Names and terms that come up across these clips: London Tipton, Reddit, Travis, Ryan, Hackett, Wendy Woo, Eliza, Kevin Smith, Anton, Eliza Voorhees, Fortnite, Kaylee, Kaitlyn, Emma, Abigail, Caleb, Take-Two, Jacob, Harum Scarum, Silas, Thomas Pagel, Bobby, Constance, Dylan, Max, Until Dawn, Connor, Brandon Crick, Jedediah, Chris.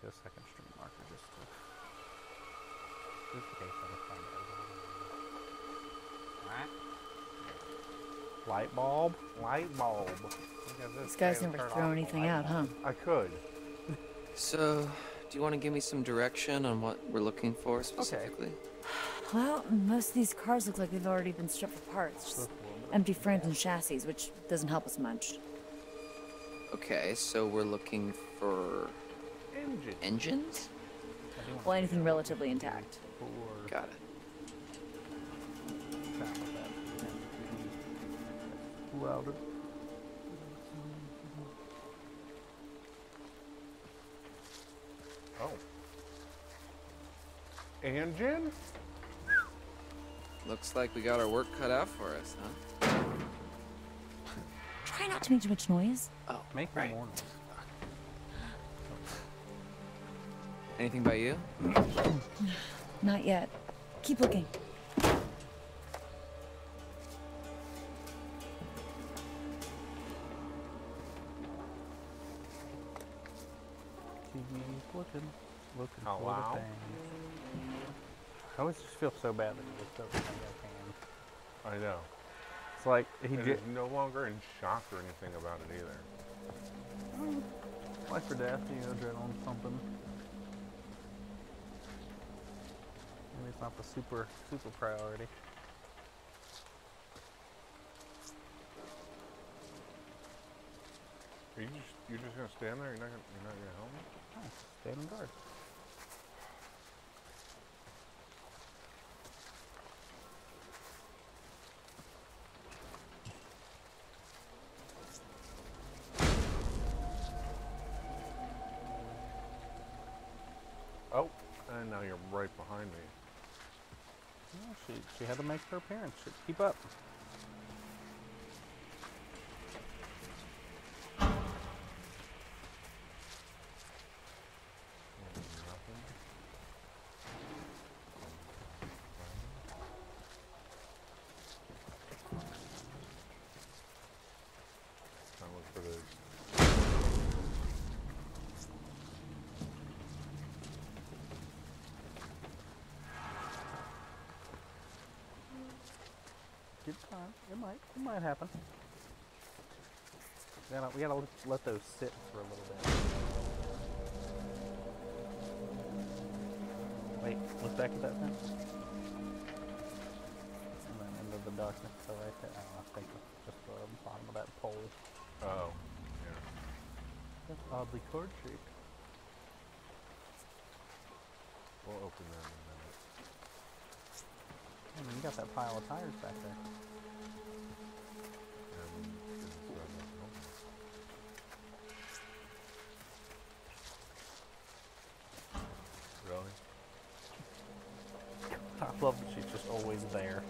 to the second stream marker just to just in case I can find it. Alright. Light bulb? Light bulb. This guy's never throw anything out, huh? I could. So, do you want to give me some direction on what we're looking for specifically? Okay. Well, most of these cars look like they've already been stripped for parts. Just empty frames and chassis, which doesn't help us much. Okay, so we're looking for... Engines? Well, anything relatively intact. Got it. Louder. Oh. Engine? Looks like we got our work cut out for us, huh? Try not to make too much noise. Oh, make more noise. Anything by you? Not yet. Keep looking. Keep me looking. Looking for the things. I always just feel so bad that he just doesn't have that hand. I know. It's like he did no longer in shock or anything about it either. Life or death, you know, adrenaline, something. Maybe it's not the super priority. Are you just gonna stand there? You're not gonna help me? No, stand in guard. Now you're right behind me. Well, she had to make her appearance. Keep up. It might happen. We gotta let those sit for a little bit. Wait, look back at that fence. And then into the darkness, so right there. Oh, I think it's just the bottom of that pole. Oh, yeah. That's oddly cord-shaped. We'll open that in a minute. I mean, you got that pile of tires back there. I love that she's just always there.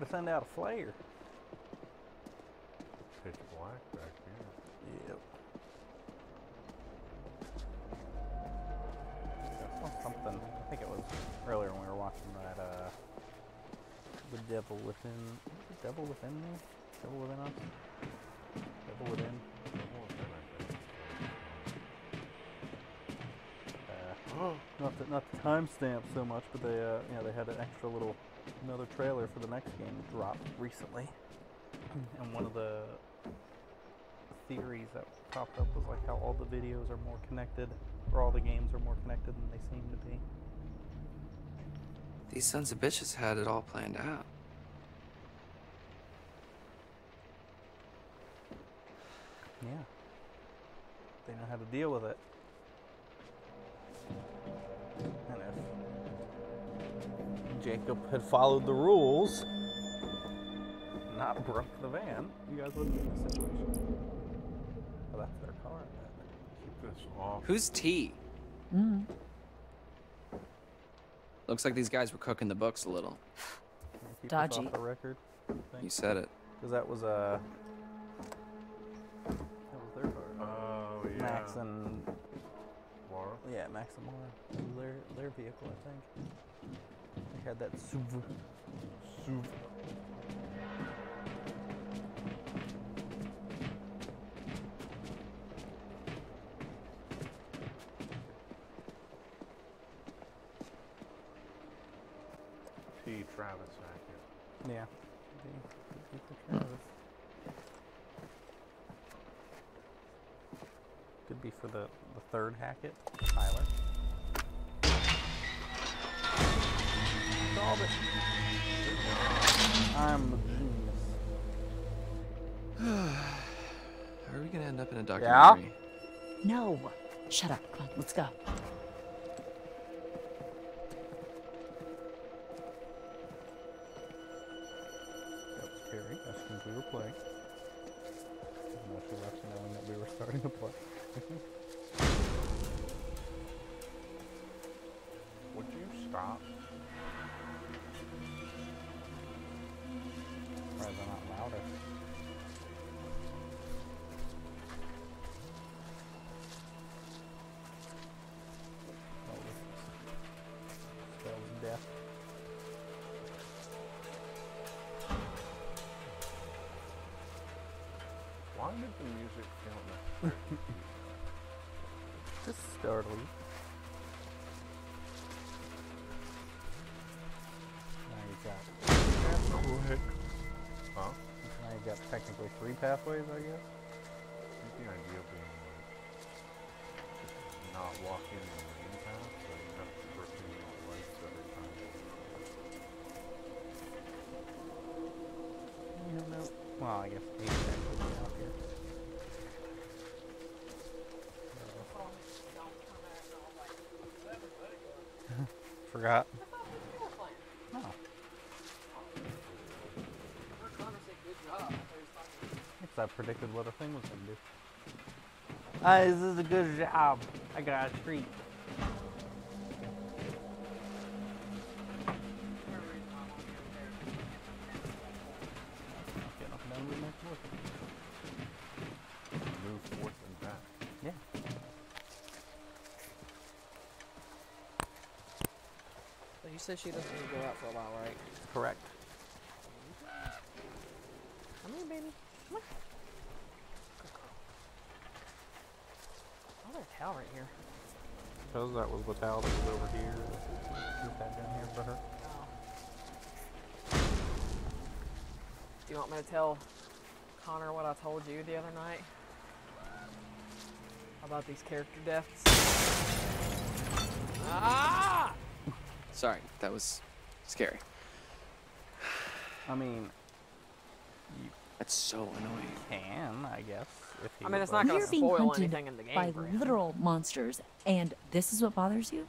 To send out a flare. Pitch black back here. Yep. I saw something. I think it was earlier when we were watching that, The Devil Within. The Devil Within me? Devil Within Us? Devil Within? Not the timestamp so much, but they, you know, they had an extra little another trailer for the next game dropped recently, and one of the theories that popped up was like how all the videos are more connected, or all the games are more connected than they seem to be. These sons of bitches had it all planned out. Yeah. They know how to deal with it. Jacob had followed the rules, not broke the van. You guys wouldn't be in this situation. Oh, that's their car. Keep this off. Who's T? Mm. Looks like these guys were cooking the books a little. Dodgy. Off the record, you said it. Because that was That was their car. Oh, yeah. Max and... Laura? Yeah, Max and Laura. Their vehicle, I think. They had that SUV. SUV. P. Travis back here. Yeah. Could be for the third Hackett, Tyler. Solve it. I'm a genius. Are we gonna end up in a documentary? Yeah? No. Shut up. Come on, let's go. We were playing. Unless we left knowing that we were starting to play. Would you stop? Rather not louder. That was death. Why did the music feel like that? Just startling. Now you got pathway. Huh? Now you got technically 3 pathways, I guess. The idea being like, not walking in the main path, so you have to work in your lights every time. You don't know. Well, I guess 8 actually. Forgot. No. Because I predicted what a thing was going to do. This is a good job. I got a treat. So she doesn't need to go out for a while, right? Correct. Come here, baby. Come on. Oh, there's a towel right here. Because that was the towel that was over here. Put that down here for her. Oh. Do you want me to tell Connor what I told you the other night? About these character deaths? Ah! Sorry, that was scary. I mean, that's so annoying. Can I guess? I mean, it's not going to spoil anything in the game. By literal monsters, and this is what bothers you?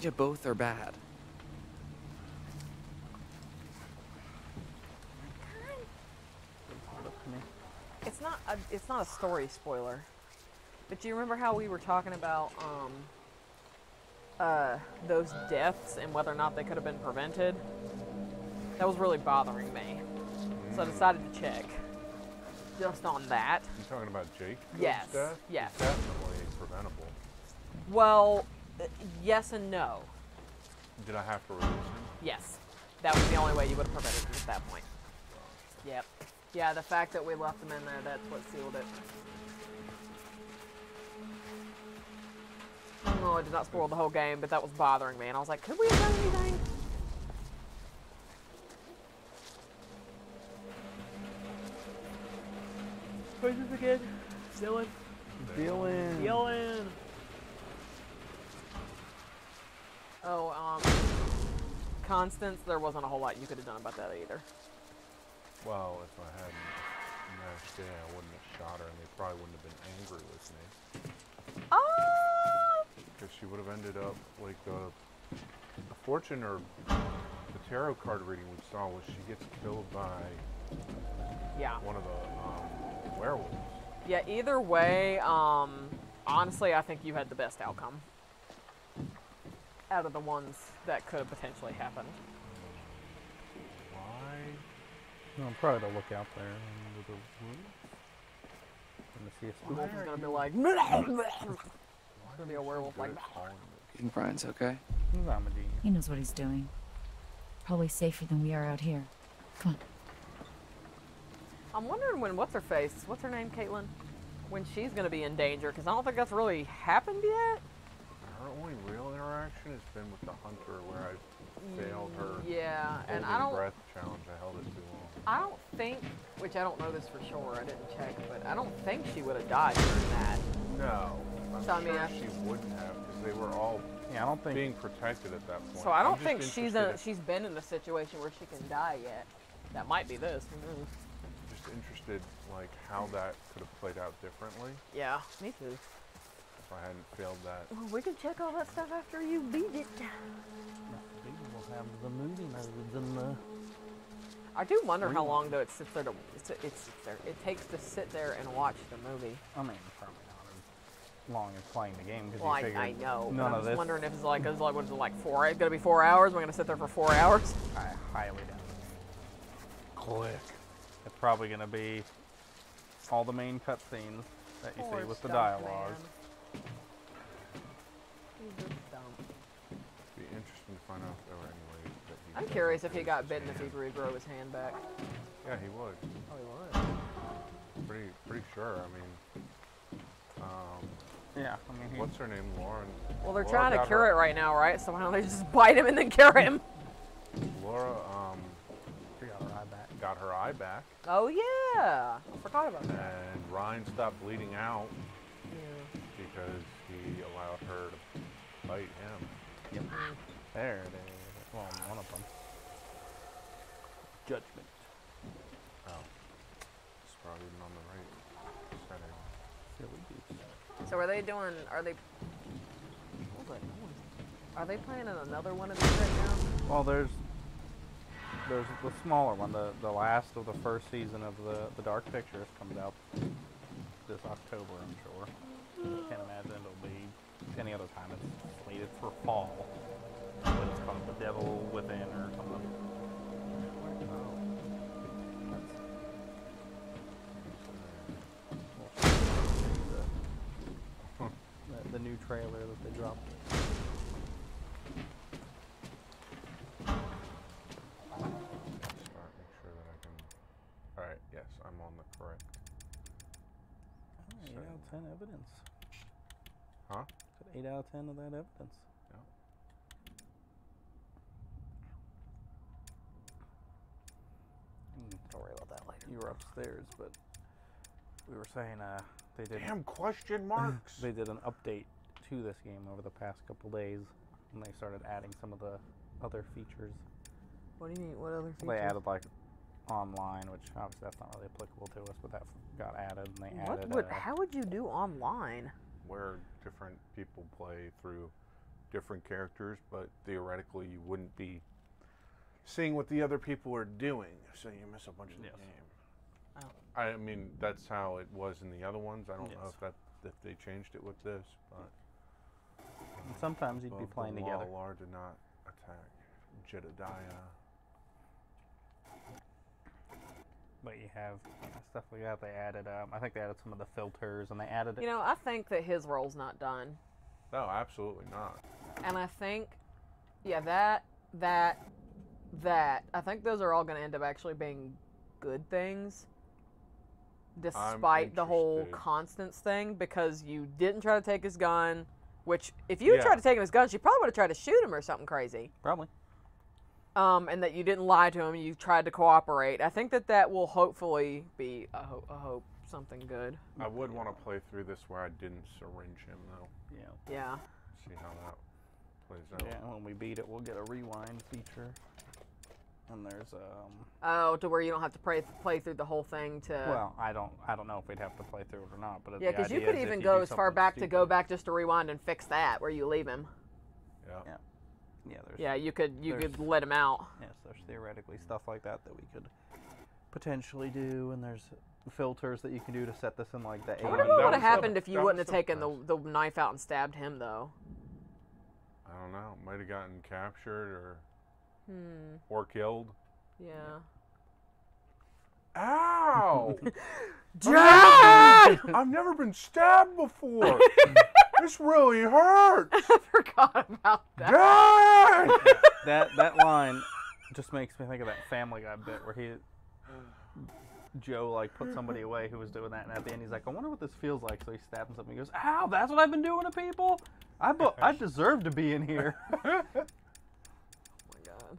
Yeah, both are bad. It's not a story spoiler. But do you remember how we were talking about those deaths and whether or not they could have been prevented? That was really bothering me. So I decided to check just on that. You're talking about Jake's death? Yes. It's definitely preventable. Well, yes and no. Did I have to release him? Yes. That was the only way you would have prevented him at that point. Yep. Yeah, the fact that we left him in there, that's what sealed it. No, it did not spoil the whole game, but that was bothering me, and I was like, could we have done anything? Who's this again? Dylan. Oh, Constance, there wasn't a whole lot you could have done about that either. Well, if I hadn't matched in, I wouldn't have shot her, and they probably wouldn't have been angry with me. Oh! She would have ended up like the fortune or the tarot card reading we saw was she gets killed by one of the werewolves. Yeah, either way, honestly, I think you had the best outcome out of the ones that could have potentially happened. Why? No, I'm probably to look out there under the roof. Yes. He's gonna be like, he's gonna be a werewolf like that. Brian's okay. He knows what he's doing. Probably safer than we are out here. Come on. I'm wondering when what's her name, Kaitlyn, when she's gonna be in danger, because I don't think that's really happened yet. Her only real interaction has been with the hunter, where I failed her. Yeah, and I don't. Breath challenge. I held it too long. I don't think, which I don't know this for sure. I didn't check, but I don't think she would have died during that. No. So, I mean, she wouldn't have, because they were all. Yeah, I don't think being protected at that point. So I don't think she's been in a situation where she can die yet. That might be this. Who knows? Just interested, like how that could have played out differently. Yeah, me too. If I hadn't failed that. Well, we can check all that stuff after you beat it. We'll have the movie rather than the. I do wonder how long though it takes to sit there and watch the movie. I mean, probably not as long as playing the game. Well, I know. None of this. I was wondering if it's like what is it, like 4? It's gonna be 4 hours. We're gonna sit there for 4 hours. I highly doubt it. Click. It's probably gonna be all the main cutscenes that you see with the dialogue. Man. It'd be interesting to find out if there were any ways that he I'm curious if he got bitten if he'd regrow his hand back. Yeah, he would. Oh, he would? Pretty sure, I mean... yeah, I mean... What's her name, Lauren? Well, they're trying to cure it right now, right? So why don't they just bite him and then cure him? Laura, she got her eye back. Got her eye back. Oh, yeah! I forgot about that. And Ryan stopped bleeding out. Yeah. Because he allowed her to bite him. Yep. There it is. Well, one of them. Judgment. Oh. It's probably not on the right setting. So are they doing, are they playing another one of these right now? Well, there's the smaller one. The last of the first season of the Dark Pictures comes out this October, I'm sure. Can't imagine it'll be any other time. It's slated for fall. But it's called The Devil Within or something. Oh. The new trailer that they dropped. Alright, yes, I'm on the correct. Alright, 8 out of 10 evidence. Huh? 8 out of 10 of that evidence. Yeah. Don't worry about that later. You were upstairs, but we were saying they did... Damn question marks! They did an update to this game over the past couple days, and they started adding some of the other features. What do you mean? What other features? They added, like, online, which obviously that's not really applicable to us, but that got added, and they added... How would you do online? Where different people play through different characters, but theoretically you wouldn't be seeing what the other people are doing, so you miss a bunch of the game. Oh. I mean, that's how it was in the other ones. I don't know if they changed it with this, but and sometimes you'd be playing together. Laura did not attack Jedediah. But you have stuff like that. They added, I think they added some of the filters, and they added. You know, I think that his role's not done. No, absolutely not. And I think, yeah, that. I think those are all going to end up actually being good things, despite the whole Constance thing, because you didn't try to take his gun. Which, if you tried to take him his gun, she probably would have tried to shoot him or something crazy. Probably. And that you didn't lie to him, you tried to cooperate. I think that will hopefully be, I hope, something good. I would want to play through this where I didn't syringe him, though. Yeah. Yeah. See how that plays out. Yeah, when we beat it, we'll get a rewind feature. And there's, Oh, to where you don't have to play through the whole thing to... Well, I don't know if we'd have to play through it or not, but yeah, because you could even go as far back to go back just to rewind and fix that, where you leave him. Yeah. Yeah. Yeah, you could let him out. Yes, there's theoretically stuff like that that we could potentially do, and there's filters that you can do to set this in like the. I wonder what would have happened if you wouldn't have taken the knife out and stabbed him though. I don't know. Might have gotten captured or killed. Yeah. Ow! Dad! I've never been stabbed before. This really hurts. I forgot about that. Dad! that line just makes me think of that Family Guy bit where Joe like put somebody away who was doing that, and at the end he's like, I wonder what this feels like. So he stabs himself and he goes, ow, that's what I've been doing to people? I deserve to be in here. Oh my god.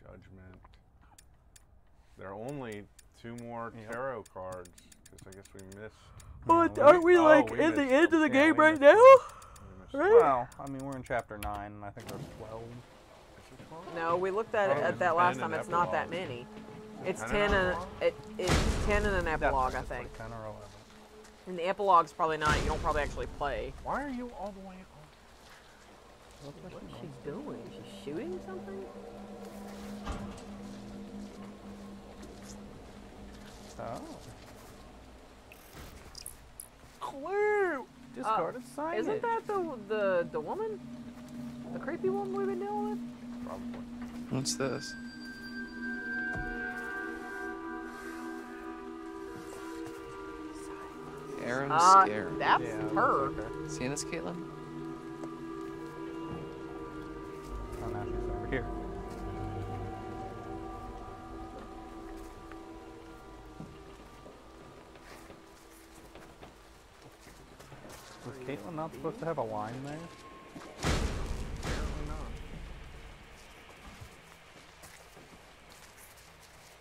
Judgment. There are only 2 more tarot cards, because I guess we missed. But aren't we like at the end of the game right now? Right? Well, I mean, we're in chapter 9, and I think there's 12. No, we looked at that last time. It's not that many. It's 10 and it's 10 and an epilogue, I think. And the epilogue's probably not. You don't probably actually play. Why are you all the way up? What is she doing? Is she shooting something? Oh. Clue. Discarded signage. Isn't that the woman? The creepy woman we've been dealing with? Probably. What's this? Harum Scarum. That's her. Seeing this, Kaitlyn? Oh, now she's over here. Was Kaitlyn not supposed to have a line there?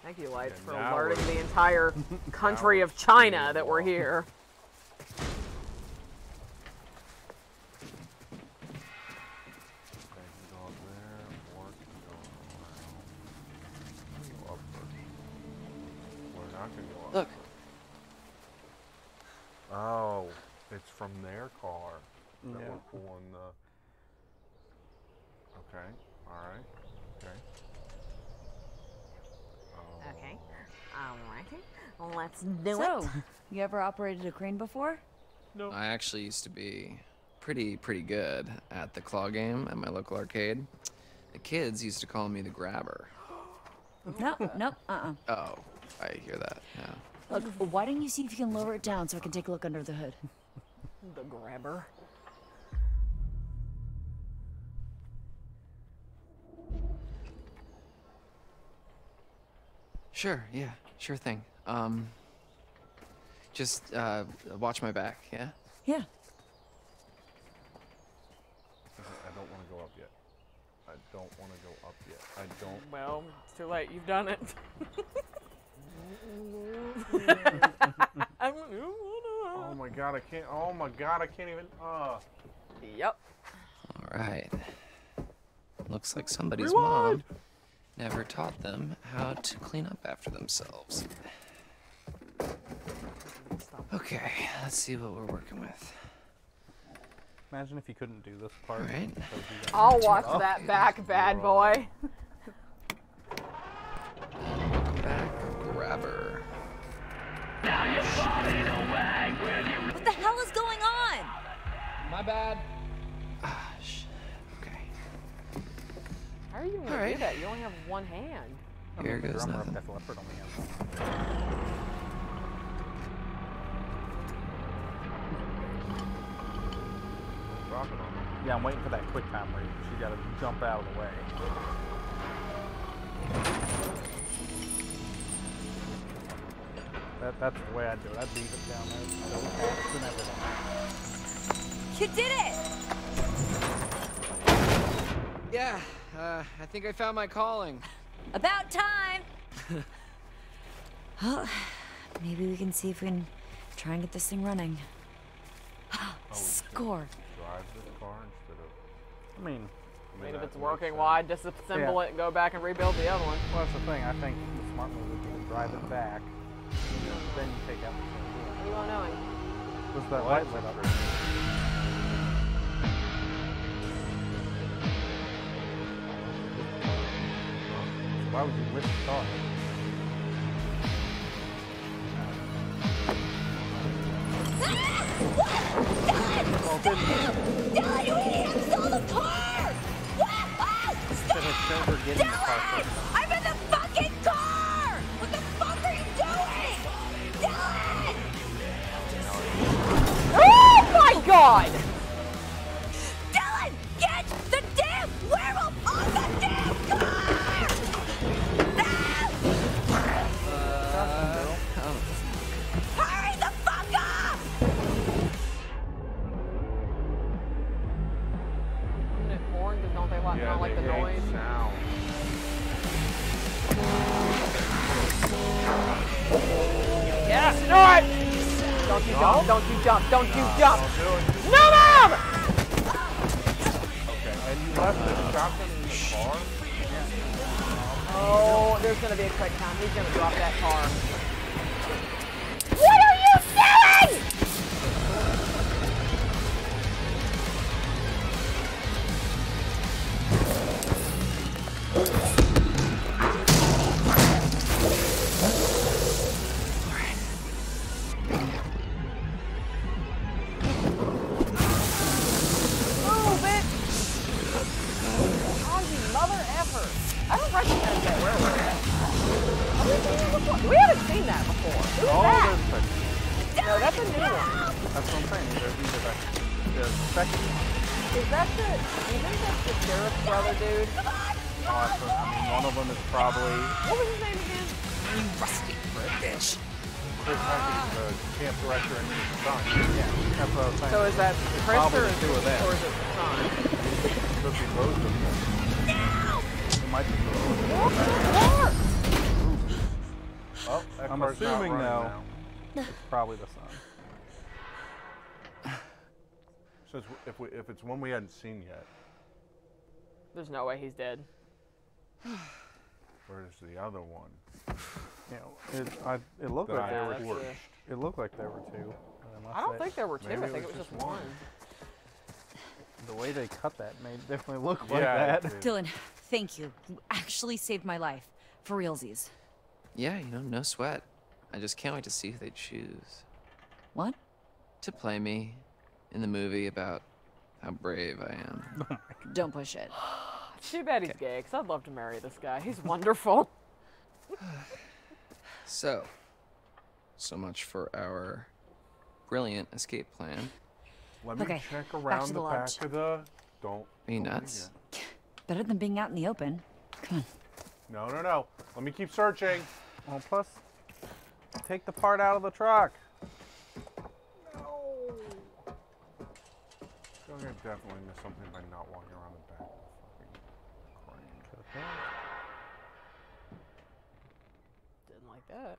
Thank you, Lights, for alerting the entire country of China that we're here. Look. Oh, it's from their car that we're pulling the... Okay, all right, okay. Okay. All right. Let's do it. So, you ever operated a crane before? No. I actually used to be pretty good at the claw game at my local arcade. The kids used to call me the grabber. Oh, I hear that now. Look, why don't you see if you can lower it down so I can take a look under the hood? The grabber. Sure, yeah, sure thing. Just watch my back, yeah? Yeah. I don't want to go up yet. I don't want to go up yet. I don't. Well, it's too late. You've done it. Oh my god, I can't. Oh my god, I can't even. Yep. All right. Looks like somebody's mom never taught them how to clean up after themselves. Okay, let's see what we're working with. Imagine if you couldn't do this part. Right. I'll watch that back, bad boy. Back grabber. Now you're falling away with you. What the hell is going on? My bad. How are you going to do that? You only have one hand. Here goes nothing. Yeah, I'm waiting for that quick time where she got to jump out of the way. That's the way I do it. I beat it down there. You did it! Yeah. I think I found my calling. About time! Well, maybe we can see if we can try and get this thing running. Score! Drive this car instead of... I mean if it's working, why disassemble it and go back and rebuild the other one? Well, that's the thing. I think the smart move would be to drive it back, then you take out the thing. You won't know it. What's that light lit up? Why would you lift the car? What? Dylan! Dylan, you idiot! I stole the car! What? Stop! get in the car first. I'm in the fucking car! What the fuck are you doing? Dylan! Oh my god! Dylan, get the damn werewolf on the damn car! Hurry the fuck up! Isn't it horns and don't they like, yeah, not like the noise? Sound. Yes, do it! Don't you jump, don't you jump, don't you jump! No, ma'am! Okay, and you left the shotgun in the car? Oh, there's gonna be a quick time. He's gonna drop that car. What are you doing? Move it! Oh, you mother effer! I don't recognize that werewolf. We haven't seen that before. Who's that? No, that's a new one. That's what I'm saying. There's a second one. Is that the... Do you think that's the sheriff's brother, dude? Oh, I mean, one of them is probably... What was his name again? You rusty bitch. Chris Hackett's the camp director and his son. Yeah, that's what I was saying. So is that Chris or is it Connor? It could be both of them. No! It might be both of them. Oh, I'm assuming now. It's probably the sun. So it's, if it's one we hadn't seen yet. There's no way he's dead. Where's the other one? Yeah, it looked like there were two. It looked like there were two. I don't think there were two. I think it was just one. The way they cut that made it definitely look like that. Dylan, thank you. You actually saved my life. For realsies. Yeah, you know, no sweat. I just can't wait to see who they choose. What? To play me in the movie about how brave I am. Don't push it. Too bad he's gay, because I'd love to marry this guy. He's wonderful. So much for our brilliant escape plan. Let me check around the back of the... Don't... Are you nuts? Better than being out in the open. Come on. No, no, no. Let me keep searching. Well, plus, take the part out of the truck. No. I feel like I definitely missed something by not walking around the back of the fucking crane. Didn't like that.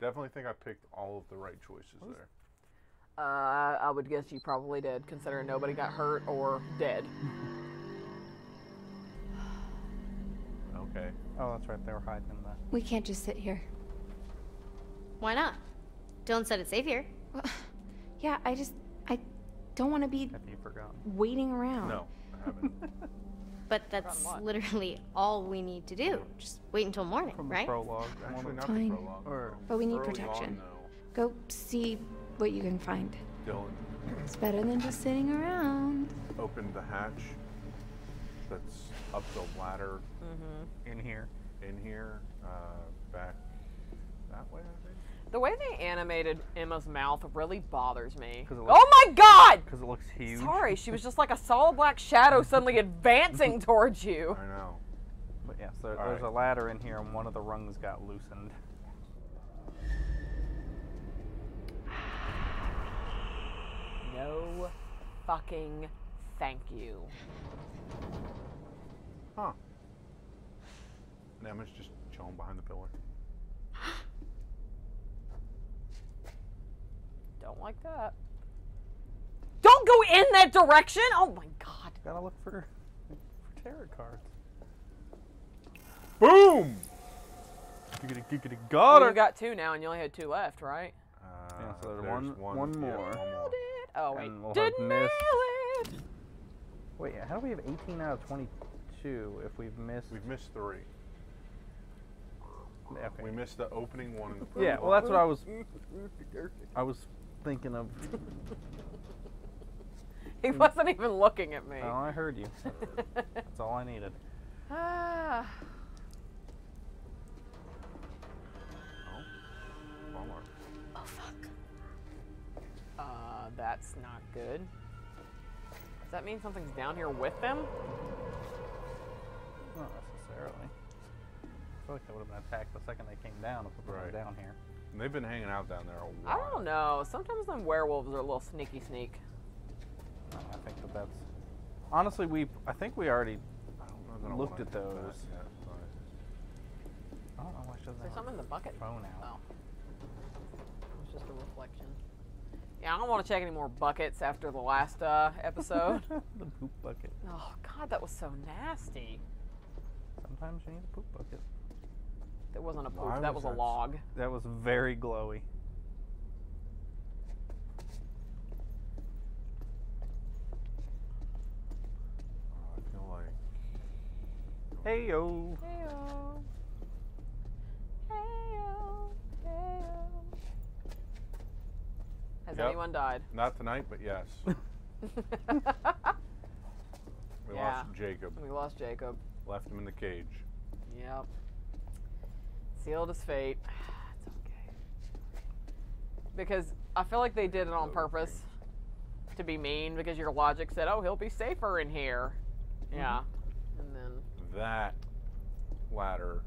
Definitely think I picked all of the right choices there. I would guess you probably did, considering nobody got hurt or dead. Okay. Oh, that's right. They were hiding in there. We can't just sit here. Why not? Dylan said it's safe here. Well, yeah, I don't want to be waiting around. No, I haven't. But that's literally all we need to do. Just wait until morning, right? Prologue. Actually, not the prologue. But we need protection. Go see what you can find. Dylan. It's better than just sitting around. Open the hatch. That's up the ladder. Mm-hmm. In here, back that way, I think. The way they animated Emma's mouth really bothers me. Oh my god! Because it looks huge. Sorry, she was just like a solid black shadow suddenly advancing towards you. I know. But yeah, so there's a ladder in here and one of the rungs got loosened. No fucking thank you. Huh. And Emma's just chilling behind the pillar. Don't like that. Don't go in that direction! Oh my god. Gotta look for tarot cards. Boom! Got her! Well, you got two now and you only had two left, right? Yeah, so there's one more. Nailed it! Oh wait, we'll didn't nail it! Wait, how do we have 18 out of 22 if we've missed... We've missed 3. Okay. We missed the opening one. And the yeah, well, that's what I was thinking of. He wasn't even looking at me. Oh, I heard you. That's all I needed. Oh. Wrong mark. Oh, fuck. That's not good. Does that mean something's down here with them? Not necessarily. I feel like they would have been attacked the second they came down if they were down here. And they've been hanging out down there a while. I don't know. Sometimes them werewolves are a little sneaky sneak. No, I think that that's... Honestly, I think we already looked at those. Yeah, I don't know why she doesn't. Is there something in the bucket? Phone out. Oh. It's just a reflection. Yeah, I don't want to check any more buckets after the last episode. The poop bucket. Oh, God, that was so nasty. Sometimes you need a poop bucket. That wasn't a poop, that was a log. That was very glowy. I feel like... Hey-yo. Hey-yo. Hey-yo. Hey-yo. Has anyone died? Not tonight, but yes. We lost Jacob. We lost Jacob. Left him in the cage. Yep. Sealed his fate. It's okay. Because I feel like they did it on purpose to be mean, because your logic said, oh, he'll be safer in here. Mm-hmm. Yeah. And then... That ladder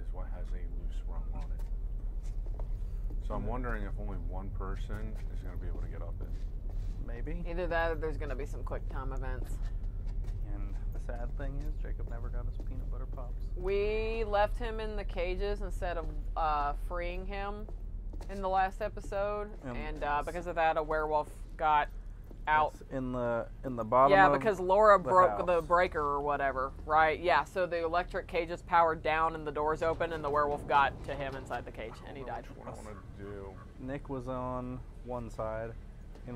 is what has a loose rung on it. So I'm wondering if only one person is going to be able to get up it. Maybe. Either that or there's going to be some quick time events. And the sad thing is, Jacob never got his peanut butter pops. We left him in the cages instead of freeing him in the last episode, and because of that, a werewolf got out in the bottom. Yeah, because Laura broke the breaker or whatever, right? Yeah, so the electric cages powered down and the doors open, and the werewolf got to him inside the cage, and he died. What I want to do? Nick was on one side. It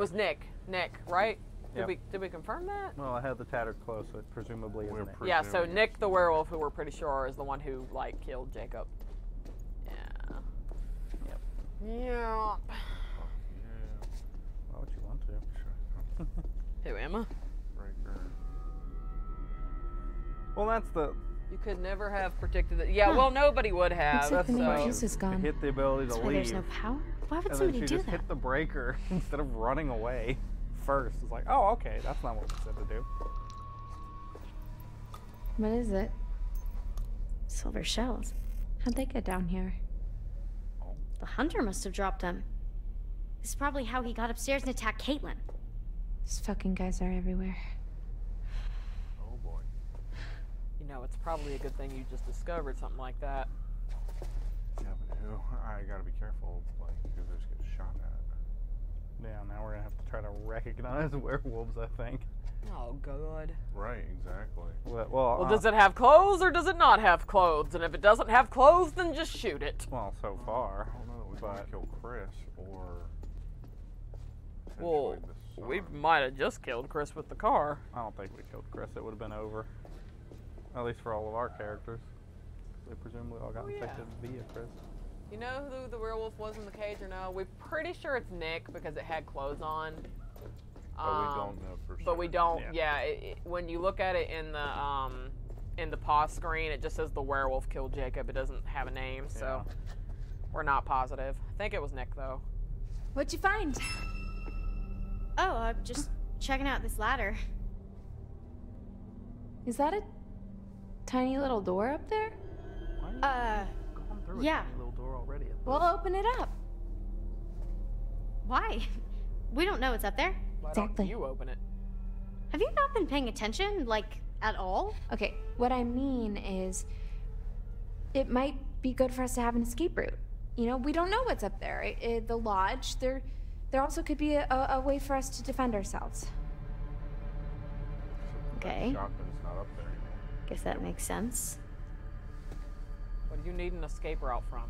was Nick. Nick, right? Yep. Did we confirm that? Well, I had the tattered clothes, so it presumably is Nick. Yeah, so Nick the werewolf, who we're pretty sure is the one who, like, killed Jacob. Yeah. Yep. Yeah. Oh, yeah. Why would you want to? Sure. Who, Emma? Right there. Well, that's the... You could never have predicted that. Yeah, well, nobody would have. Except when the juice is gone. Hit the ability to leave. There's no power? Why would somebody do that? And then she just hit the breaker instead of running away. First, it's like, oh, okay, that's not what we said to do. What is it? Silver shells. How'd they get down here? Oh. The hunter must have dropped them. This is probably how he got upstairs and attacked Kaitlyn. These fucking guys are everywhere. Oh boy. You know, it's probably a good thing you just discovered something like that. Yeah, but who? I gotta be careful, like, because there's getting shot at. Yeah, now we're gonna have to try to recognize werewolves, I think. Oh, God. Right, exactly. Well, does it have clothes or does it not have clothes? And if it doesn't have clothes, then just shoot it. Well, so far. I don't know that we might kill Chris or... Well, we might have just killed Chris with the car. I don't think we killed Chris. It would have been over. At least for all of our characters. They presumably all got infected via Chris. You know who the werewolf was in the cage or no? We're pretty sure it's Nick because it had clothes on. But we don't know for sure. But we don't, when you look at it in the pause screen, it just says the werewolf killed Jacob. It doesn't have a name, so we're not positive. I think it was Nick, though. What'd you find? Oh, I'm just checking out this ladder. Is that a tiny little door up there? Yeah. We'll open it up. Why? We don't know what's up there. Why don't you open it? Have you not been paying attention, like, at all? Okay, what I mean is, it might be good for us to have an escape route. You know, we don't know what's up there. The lodge, there also could be a way for us to defend ourselves. Okay. Shotgun's not up there anymore. Guess that makes sense. What do you need an escape route from?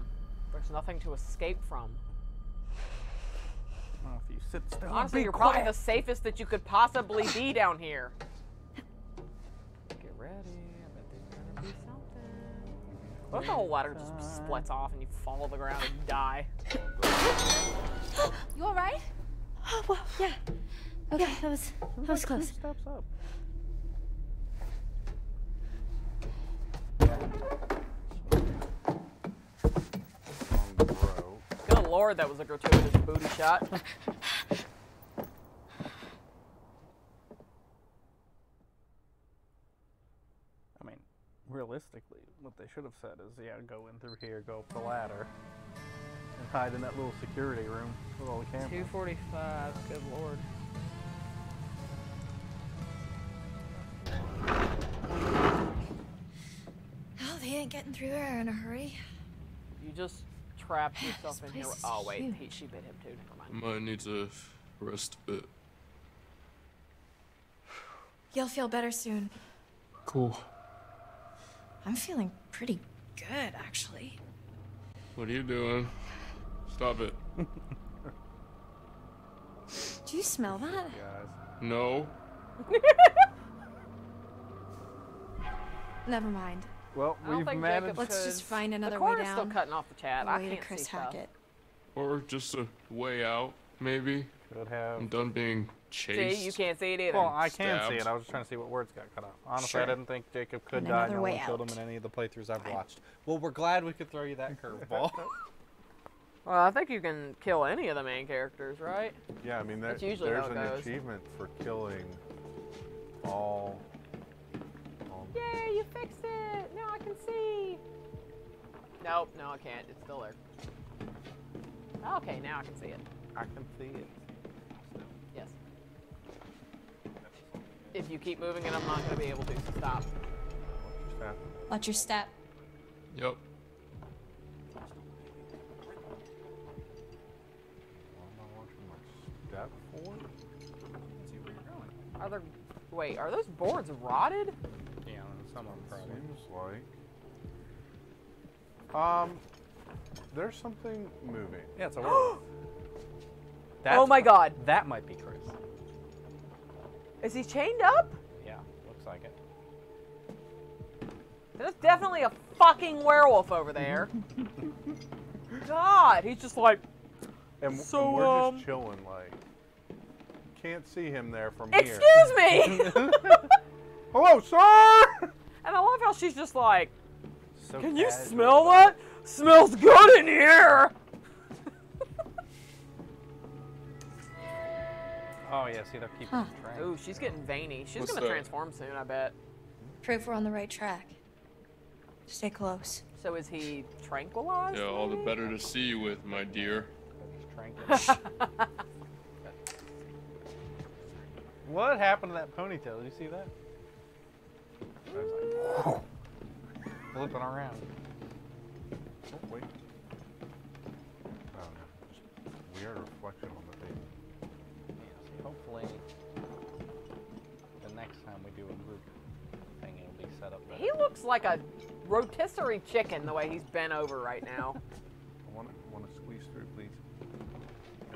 There's nothing to escape from. Well, if you sit still, honestly, you're probably the safest that you could possibly be down here. Get ready. I bet there's gonna be something. What if the whole ladder just splits off and you fall to the ground and die? You all right? Oh, well, yeah. Okay, that was close. Steps up. Good Lord, that was a gratuitous booty shot. I mean, realistically, what they should have said is, yeah, go in through here, go up the ladder, and hide in that little security room with all the cameras. 245, good Lord. Getting through there in a hurry. You just trapped yourself in here. Oh wait, she bit him too. Never mind. Might need to rest a bit. You'll feel better soon. Cool. I'm feeling pretty good, actually. What are you doing? Stop it. Do you smell that? No. Never mind. Well, we've managed. Let's just find another way down. The corner's still cutting off the chat. I can't see Chris Hackett. Or just a way out, maybe. Could have. I'm done being chased. See, you can't see it either. Well, I can see it. I was just trying to see what words got cut off. Honestly, sure. I didn't think Jacob could die. No one killed him in any of the playthroughs I've watched. Well, we're glad we could throw you that curveball. Well, I think you can kill any of the main characters, right? Yeah, I mean, there's an achievement for killing all. Yay, you fixed it! Now I can see! Nope, no I can't. It's still there. Okay, now I can see it. I can see it. Yes. If you keep moving it, I'm not going to be able to. Stop. Watch your step. Yep. Are there... Wait, are those boards rotted? Someone probably. Seems like. There's something moving. Yeah, it's a word. Oh my God. That might be Chris. Is he chained up? Yeah, looks like it. There's definitely a fucking werewolf over there. God, he's just like. And so, we're just chilling, like. Can't see him there from here. Excuse me. Hello, sir. And I love how she's just like, so can you smell that? Smells good in here! Oh, yeah, see, they're keeping track. Ooh, she's getting veiny. She's going to transform soon, I bet. Prove we're on the right track. Stay close. So is he tranquilized? Yeah, all the better to see you with, my dear. What happened to that ponytail? Did you see that? I was like, whoa. Flipping around. Oh, wait. I don't know. Just weird reflection on the table. Yeah, hopefully, the next time we do a group thing, it'll be set up better. He looks like a rotisserie chicken the way he's bent over right now. I want to squeeze through, please.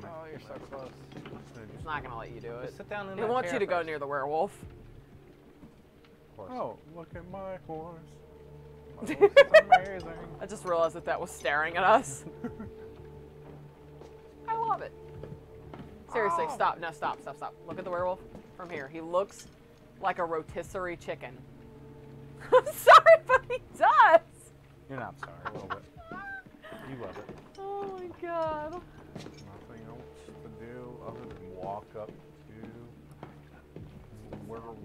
Oh, you're so close. It's not going to let you do it. Sit down in it wants you to go near the werewolf. Horse. Oh, look at my horse. My horse is amazing. I just realized that that was staring at us. I love it. Seriously, stop. No, stop. Look at the werewolf from here. He looks like a rotisserie chicken. I'm sorry, but he does. You're not sorry, a little bit. You love it. Oh my God. Nothing else to do other than walk up to the werewolf.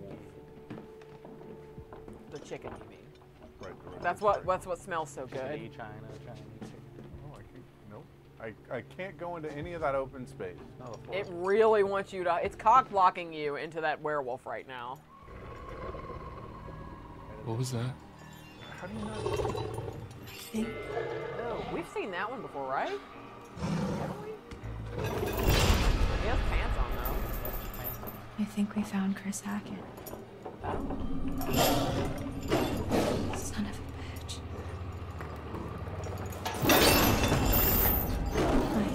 The chicken, you mean? Right. That's what smells so good. Oh, I can't go into any of that open space. No, it really wants you to. It's cock blocking you into that werewolf right now. What was that? How do you know? I think. No, we've seen that one before, right? Haven't we? He has pants on though. I think we found Chris Hackett. Oh. Son of a bitch.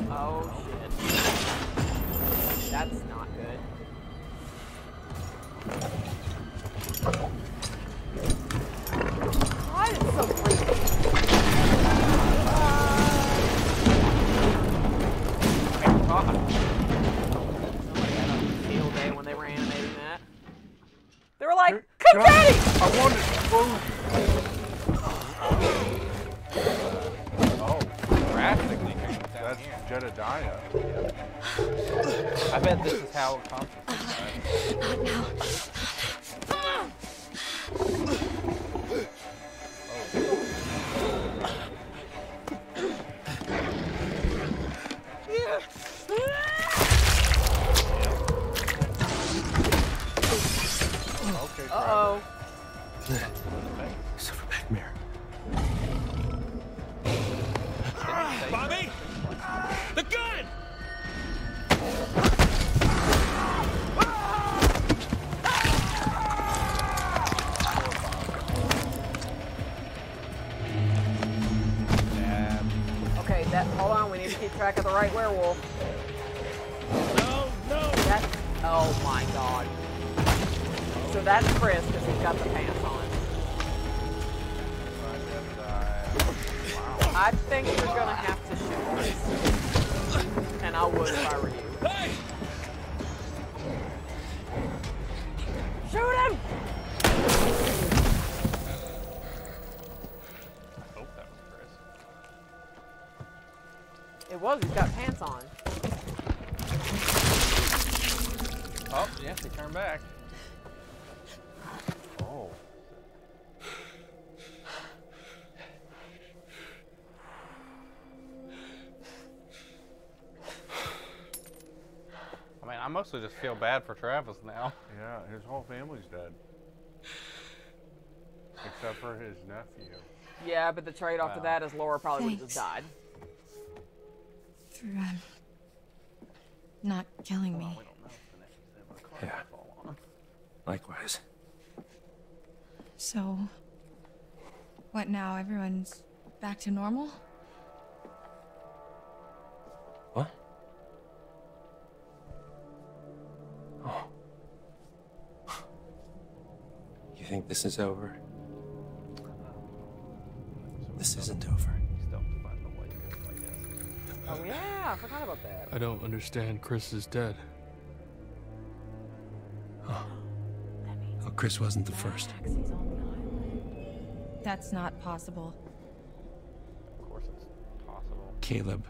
Oh shit. That's not good. God, it's so creepy. They were like, confetti! I wanted Jedediah. I bet this is how it comes. Right? Not now. Uh-oh. Suffer back mirror. Bobby! The gun! Okay, that, hold on, we need to keep track of the right werewolf. No, no! That's, oh my god. So that's Chris, because he's got the pants on. I think you're gonna have to shoot Chris. And I would if I were you. Hey! Shoot him! I hope that was Chris. It was, he's got pants on. Oh, yes, he turned back. I mostly just feel bad for Travis now. Yeah, his whole family's dead. Except for his nephew. Yeah, but the trade-off to that is Laura probably would have just died. For not killing me. Yeah. Likewise. So, what now? Everyone's back to normal? What? Oh. You think this is over? This isn't over. Oh yeah, I forgot about that. I don't understand. Chris is dead. Oh, well, Chris wasn't the first. That's not possible. Of course it's possible. Caleb.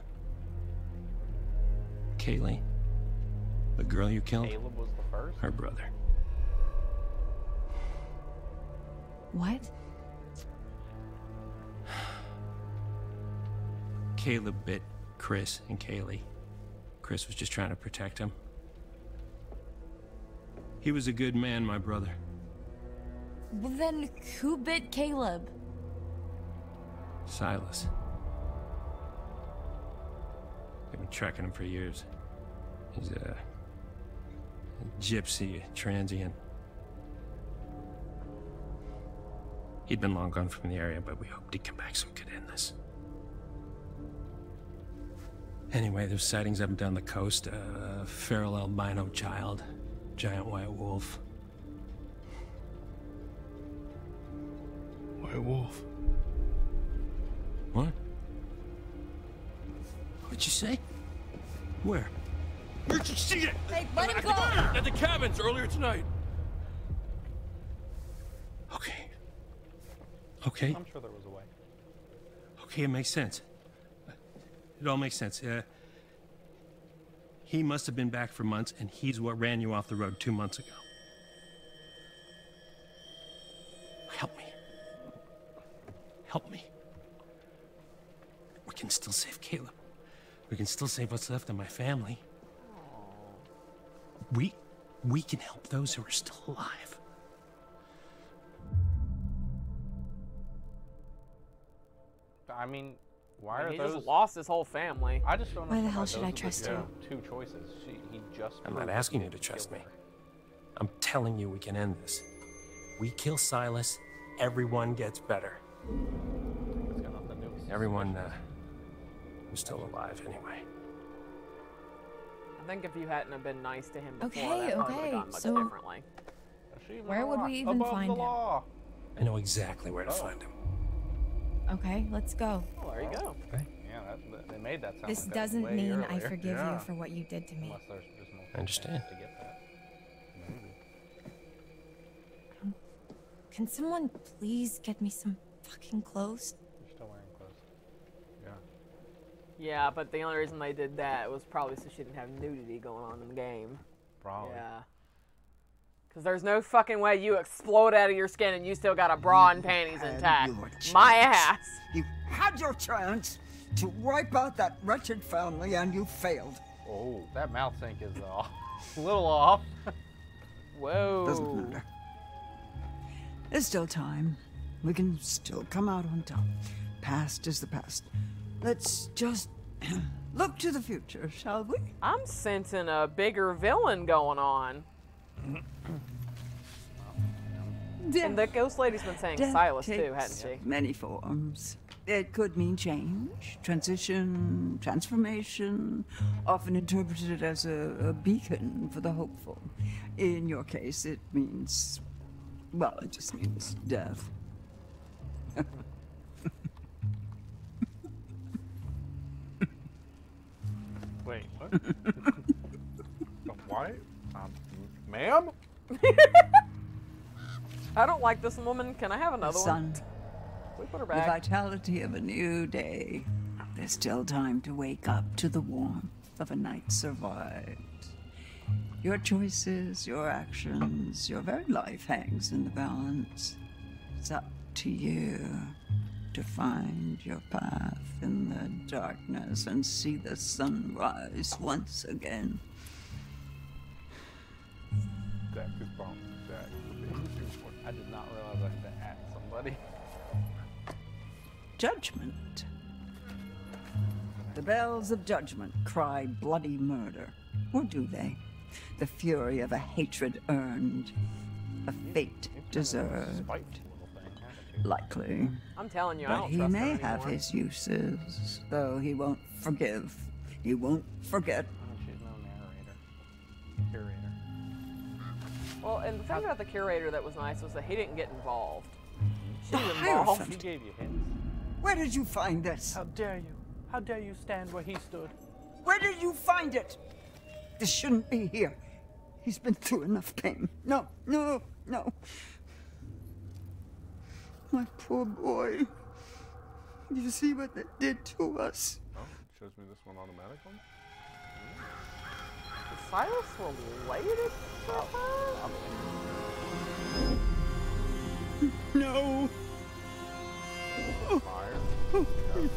Kaylee. The girl you killed? Caleb was the first? Her brother. What? Caleb bit Chris and Kaylee. Chris was just trying to protect him. He was a good man, my brother. Well, then who bit Caleb? Silas. They've been tracking him for years. He's a gypsy, transient. He'd been long gone from the area, but we hoped he'd come back so we could end this. Anyway, there's sightings up and down the coast. A feral albino child, giant white wolf. White wolf? What? What'd you say? Where? You should see it! Hey, let him go! At the cabins earlier tonight. Okay. Okay. I'm sure there was a way. Okay, it makes sense. It all makes sense. He must have been back for months, and he's what ran you off the road 2 months ago. Help me. Help me. We can still save Caleb. We can still save what's left of my family. We can help those who are still alive. I mean, why are those? He just lost his whole family. I just don't know. Why the hell should I trust you? Two choices. He just. I'm not asking you to trust me. I'm telling you we can end this. We kill Silas, everyone gets better. Everyone who's still alive, anyway. I think if you hadn't have been nice to him before, that probably would have gone much differently. Where would we even find him? I know exactly where to find him. Okay, let's go. Well, there you go. Okay. Yeah, they made that sound. This like doesn't mean earlier. I forgive you for what you did to me. I understand. To get that. Can someone please get me some fucking clothes? You're still wearing clothes. Yeah. Yeah, but the only reason they did that was probably so she didn't have nudity going on in the game. Probably. Yeah. Because there's no fucking way you explode out of your skin and you still got a bra and panties intact. My ass. You had your chance to wipe out that wretched family and you failed. Oh, that mouth sink is off. A little off. Whoa. Doesn't matter. There's still time. We can still come out on top. Past is the past. Let's just look to the future, shall we? I'm sensing a bigger villain going on. And the ghost lady's been saying Silas too, hasn't she? Many forms. It could mean change, transition, transformation, often interpreted as a beacon for the hopeful. In your case, it means, well, it just means death. Wait, what? Why? Ma'am? I don't like this woman. Can I have another one? We put her back. The vitality of a new day. There's still time to wake up to the warmth of a night survived. Your choices, your actions, your very life hangs in the balance. It's up to you to find your path in the darkness and see the sunrise once again. That could bump that. I did not realize I had to ask somebody. Judgment. The bells of judgment cry bloody murder. Or do they? The fury of a hatred earned, a fate deserved. Likely. I'm telling you, but I don't trust him anymore. He may have his uses, though he won't forgive. He won't forget. Oh, she's no narrator. Curator. Well, and the thing about the curator that was nice was that he didn't get involved. She was involved. She gave you hints. Where did you find this? How dare you? How dare you stand where he stood? Where did you find it? This shouldn't be here. He's been through enough pain. No, no, no. My poor boy. You see what that did to us? Oh, it shows me this one automatically. Is Silas related to her? No. Oh. Oh. Oh.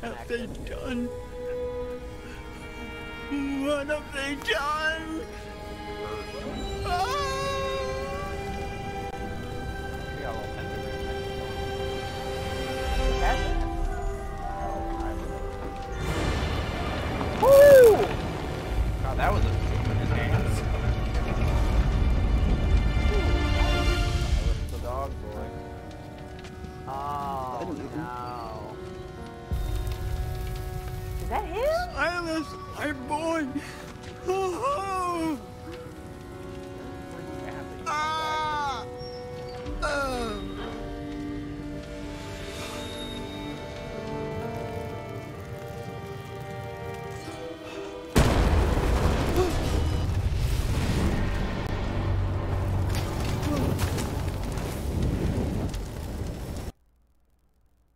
What have they done? What have they done? Oh. Woo! God, that was a kick in his hands. That was the dog boy. Oh, no. Is that him? Silas, my boy. Oh. Ah.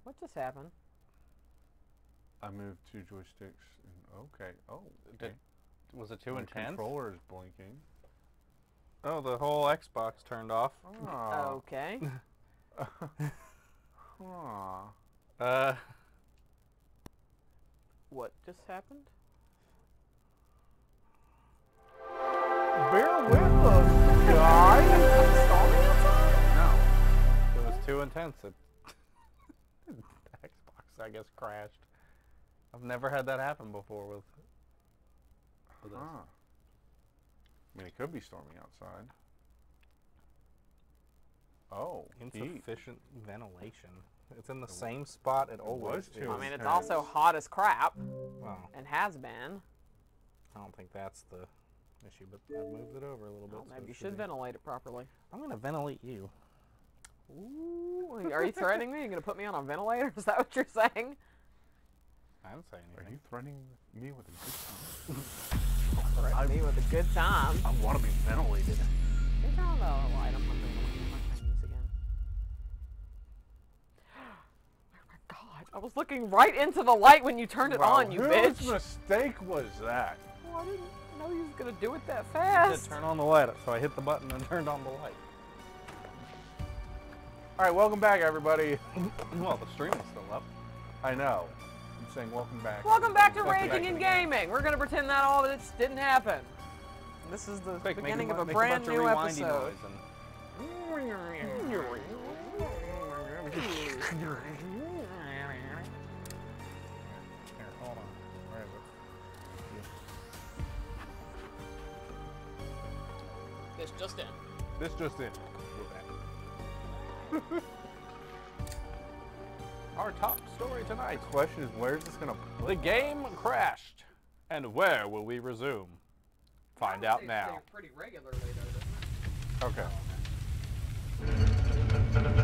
What just happened? I moved two joysticks. Okay. Oh. Okay. Was it too intense? The controller is blinking. Oh, the whole Xbox turned off. Aww. Okay. What just happened? Bear with us, guys. No, it was too intense. The Xbox, I guess, crashed. I've never had that happen before with us. I mean, it could be storming outside. Oh, insufficient ventilation. It's in the same spot it always is. I mean, it's also hot as crap, and has been. I don't think that's the issue, but I moved it over a little bit. Maybe you should ventilate it properly. I'm going to ventilate you. Ooh, are you threatening me? You're going to put me on a ventilator? Is that what you're saying? I'm saying anything. Are you threatening me with a good time? Right. Me with a good time. I want to be ventilated. You're talking about a light. I'm going to turn my things again. God, I was looking right into the light when you turned it on, you bitch. Whose mistake was that? Well, I didn't know he was going to do it that fast. I said turn on the light, so I hit the button and turned on the light. All right, welcome back, everybody. Well, the stream is still up. I know. I'm saying welcome back. Welcome back to Raging and Gaming. We're going to pretend that all of it didn't happen. This is the beginning of a brand new episode. Here, hold on. Where is it? This just in. This just in. Our top story tonight. The question is, where's this gonna? The game crashed, and where will we resume? Find out now. Pretty regularly, though. Okay. Giving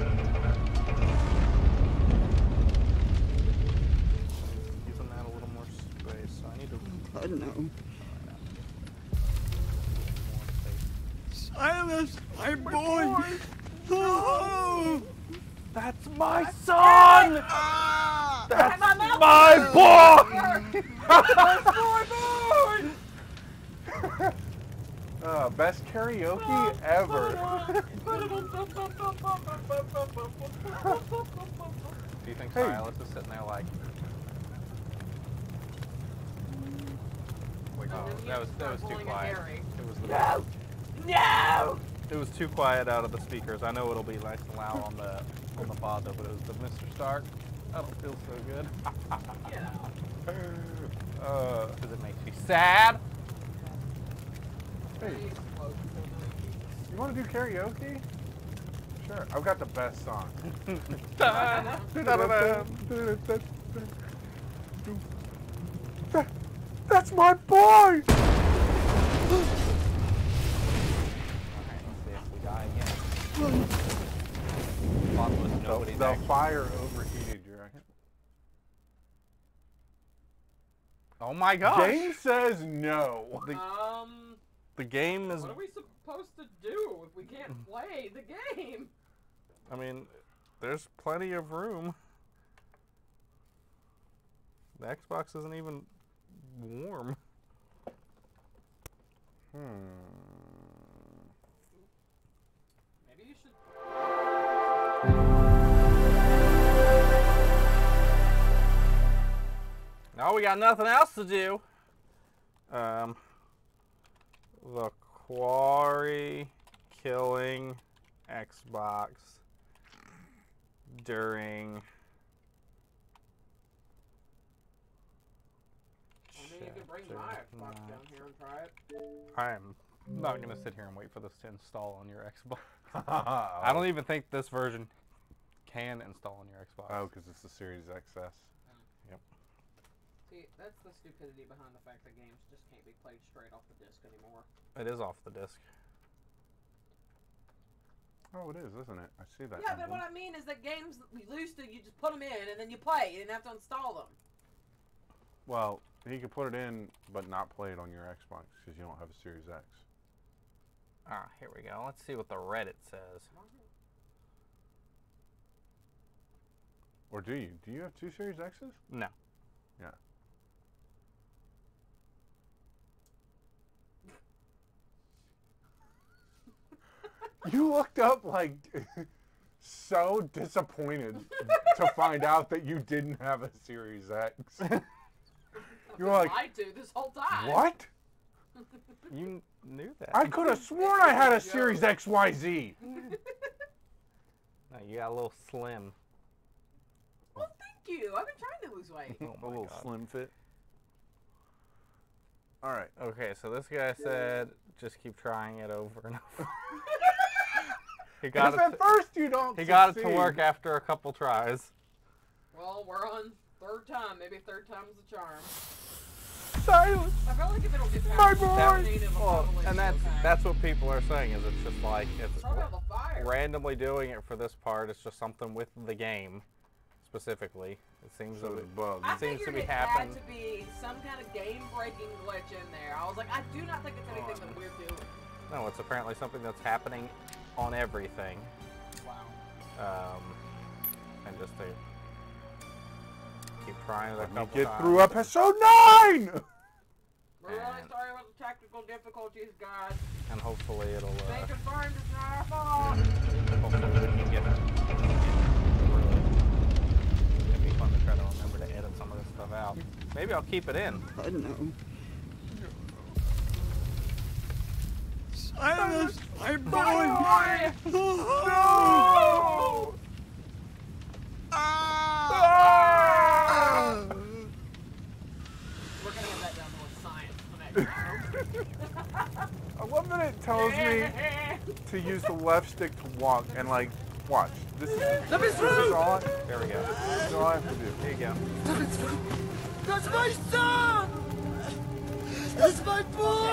that a little more space. I need to. I don't know. Silas, my boy. Oh, that's my son! That's my boy! Best karaoke ever. Do you think Silas is sitting there like... Wait, no, that was too quiet. It was the no! No! It was too quiet out of the speakers. I know it'll be nice and loud on the bottom, but it was the Mr. Stark. I don't feel so good. Yeah. Because it makes me sad. Hey, you want to do karaoke? Sure. I've got the best song. That's my boy. The fire overheated, you reckon? Oh my gosh! Game says no. The game is. What are we supposed to do if we can't play the game? I mean, there's plenty of room. The Xbox isn't even warm. Maybe you should. No, we got nothing else to do. The quarry killing Xbox during. I mean, you can bring my Xbox down here and try it. I'm not gonna sit here and wait for this to install on your Xbox. I don't even think this version can install on your Xbox. Oh, because it's the Series XS. See, that's the stupidity behind the fact that games just can't be played straight off the disc anymore. It is off the disc. Oh, it is, isn't it? I see that. Yeah, but what I mean is that games that we lose to, you just put them in and then you play. You didn't have to install them. Well, you can put it in, but not play it on your Xbox because you don't have a Series X. Ah, here we go. Let's see what the Reddit says. Or do you? Do you have two Series X's? No. Yeah. You looked up, like, so disappointed to find out that you didn't have a Series X. You were like, I do this whole time. What? You knew that. I could have sworn I had a Series XYZ. No, you got a little slim. Well, thank you. I've been trying to lose weight. Oh, a little God. Slim fit. All right. Okay, so this guy said, just keep trying it over and over. He got it at first you don't succeed. He got it to work after a couple tries. Well, we're on third time. Maybe third time's the charm. Silas! I feel like if it'll get past and that's what people are saying, is it's just like, it's randomly doing it for this part. It's just something with the game. Specifically, it seems to be bugged. It seems to be happening. Had to be some kind of game-breaking glitch in there. I was like, I do not think it's anything that we're doing. No, it's apparently something that's happening on everything. Wow. And just keep trying that couple times. Get through episode 9! We're really sorry about the technical difficulties, guys. And hopefully it'll, they confirmed it's not our fault! Hopefully we can get it. It'd be fun to try to remember to edit some of this stuff out. Maybe I'll keep it in. I don't know. Silas! I'm going! No! Ah! We're gonna get that down to science on that ground. I love that it tells me to use the left stick to walk and like watch. This is all. There we go. This is all I have to do. There you go. That's my son. That's my boy. All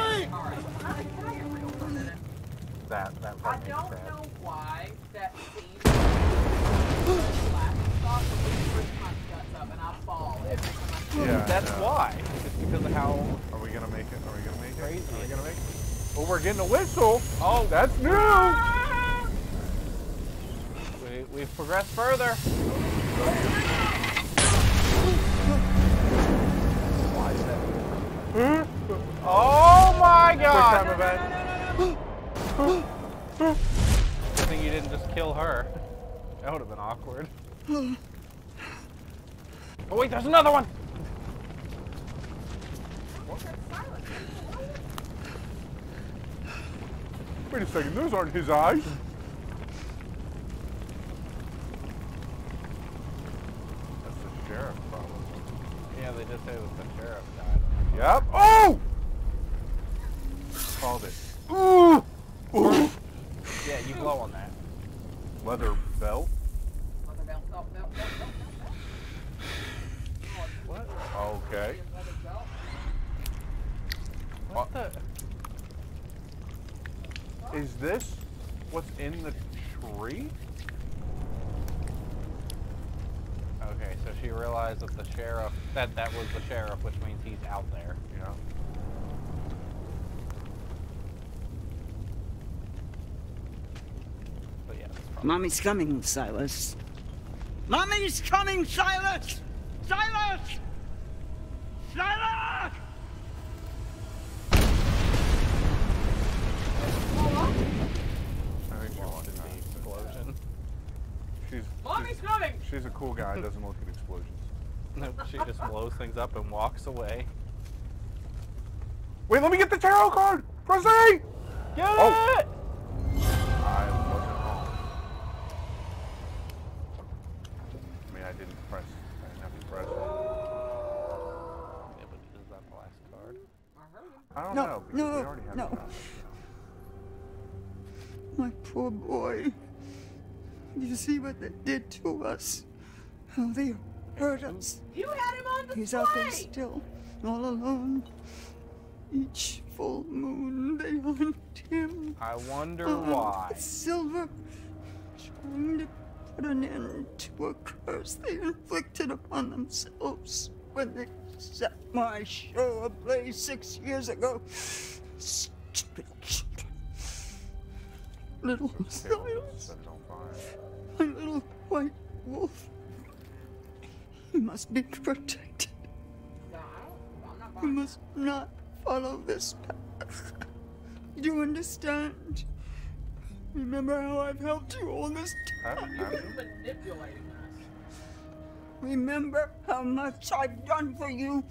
right. Can I get real for a minute? That I don't know why that scene. Yeah, that's why. It's because of how. Are we gonna make it? Are we gonna make it? Crazy. Are we gonna make it? Oh, we're getting a whistle. Oh, that's new. Ah! We've progressed further. Why is that? Oh my God! Good time event. I think you didn't just kill her. That would have been awkward. Oh wait, there's another one! Wait a second, those aren't his eyes. That's the sheriff, probably. Yeah, they just say that the sheriff died. Yep. Oh! Called it. Ooh! Ooh! Yeah, you blow on that. Leather belt? What? Okay. What the? Is this what's in the tree? Okay, so she realized that the sheriff, that was the sheriff, which means he's out there. Yeah. So yeah, Mommy's coming, Silas. Mommy's coming, Silas! Silas! Silas! I think we're watching the explosion. Mommy's coming! She's a cool guy, doesn't look at explosions. Nope, she just blows things up and walks away. Wait, let me get the tarot card! Proceed! Get it! I wasn't wrong. I mean, I didn't have to press it. Yeah, but is that the last card? I don't know, because we already have it. My poor boy. You see what they did to us? How they hurt us. You had him on the He's out there still, all alone. Each full moon, they hunt him. I wonder why. The silver, trying to put an end to a curse they inflicted upon themselves when they set my show ablaze 6 years ago. Stupid children. Little Silas. My little white wolf. He must be protected. He must not follow this path. Do you understand? Remember how I've helped you all this time? You've been manipulating us. Remember how much I've done for you?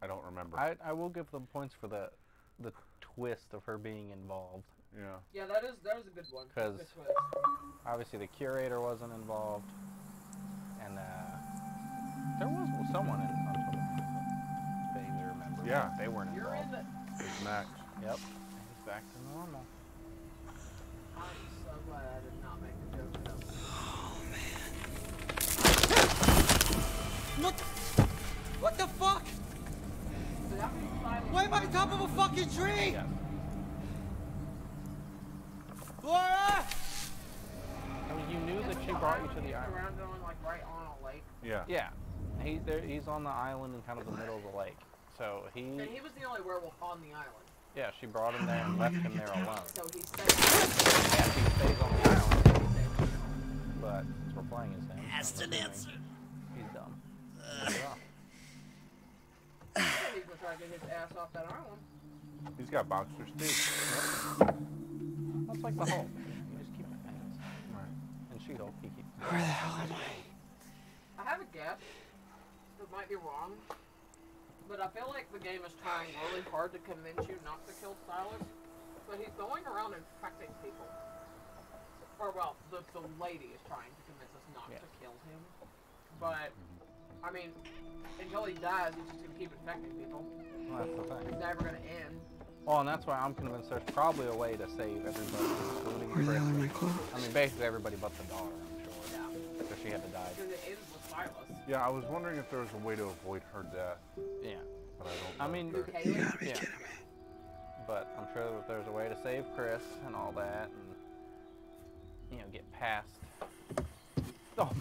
I don't remember. I will give them points for the twist of her being involved. Yeah. Yeah, that was a good one. Because obviously the curator wasn't involved, and there was someone in Until Dawn. They remember. Yeah, they weren't involved. It's Max. Yep. Back to normal. I'm so glad I did not make the joke though. Oh man. What the fuck? Why am I on top of a fucking tree? Yeah. Laura! I mean, you knew that she brought you to the island. Around going like right on a lake. Yeah. Yeah. He's on the island in kind of the middle of the lake. So he. And he was the only werewolf on the island. Yeah, she brought him there and left him there alone. So he stays on the island. But we're playing as him. question answered. He's dumb. He's gonna try to get his ass off that island. He's got boxers too. That's like the Hulk. You just keep my hands. Right. And She-Hulk, he keeps. Where the hell am I? I have a guess. It might be wrong. But I feel like the game is trying really hard to convince you not to kill Silas. But he's going around infecting people. Or, well, the lady is trying to convince us not to kill him. But, I mean, until he dies, he's just going to keep infecting people. Well, that's the thing. He's never going to end. Well, and that's why I'm convinced there's probably a way to save everybody, including Chris. I mean, basically everybody but the daughter, I'm sure. Yeah. Because she had to die. Because it ends with Silas. Yeah, I was wondering if there was a way to avoid her death. Yeah. But I don't know. I mean, you gotta be kidding me. But I'm sure that there's a way to save Chris and all that, and you know, get past. Oh.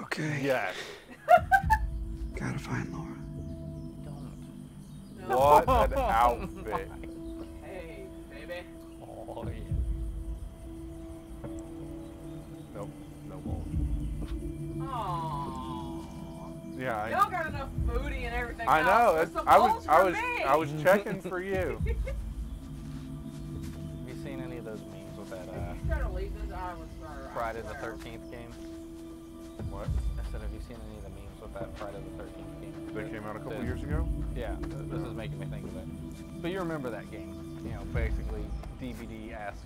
Okay. Yes. Gotta find Laura. Don't. No. What an outfit. Hey, baby. Oh yeah. Nope. No bowl. Aww. Yeah. Y'all got enough booty and everything. I know. It's, I was checking for you. Seen any of those memes with that Friday the 13th game? What? I said, have you seen any of the memes with that Friday the 13th game? That came out a couple years ago? Yeah, this is making me think of it. But you remember that game, you know, basically DVD-esque.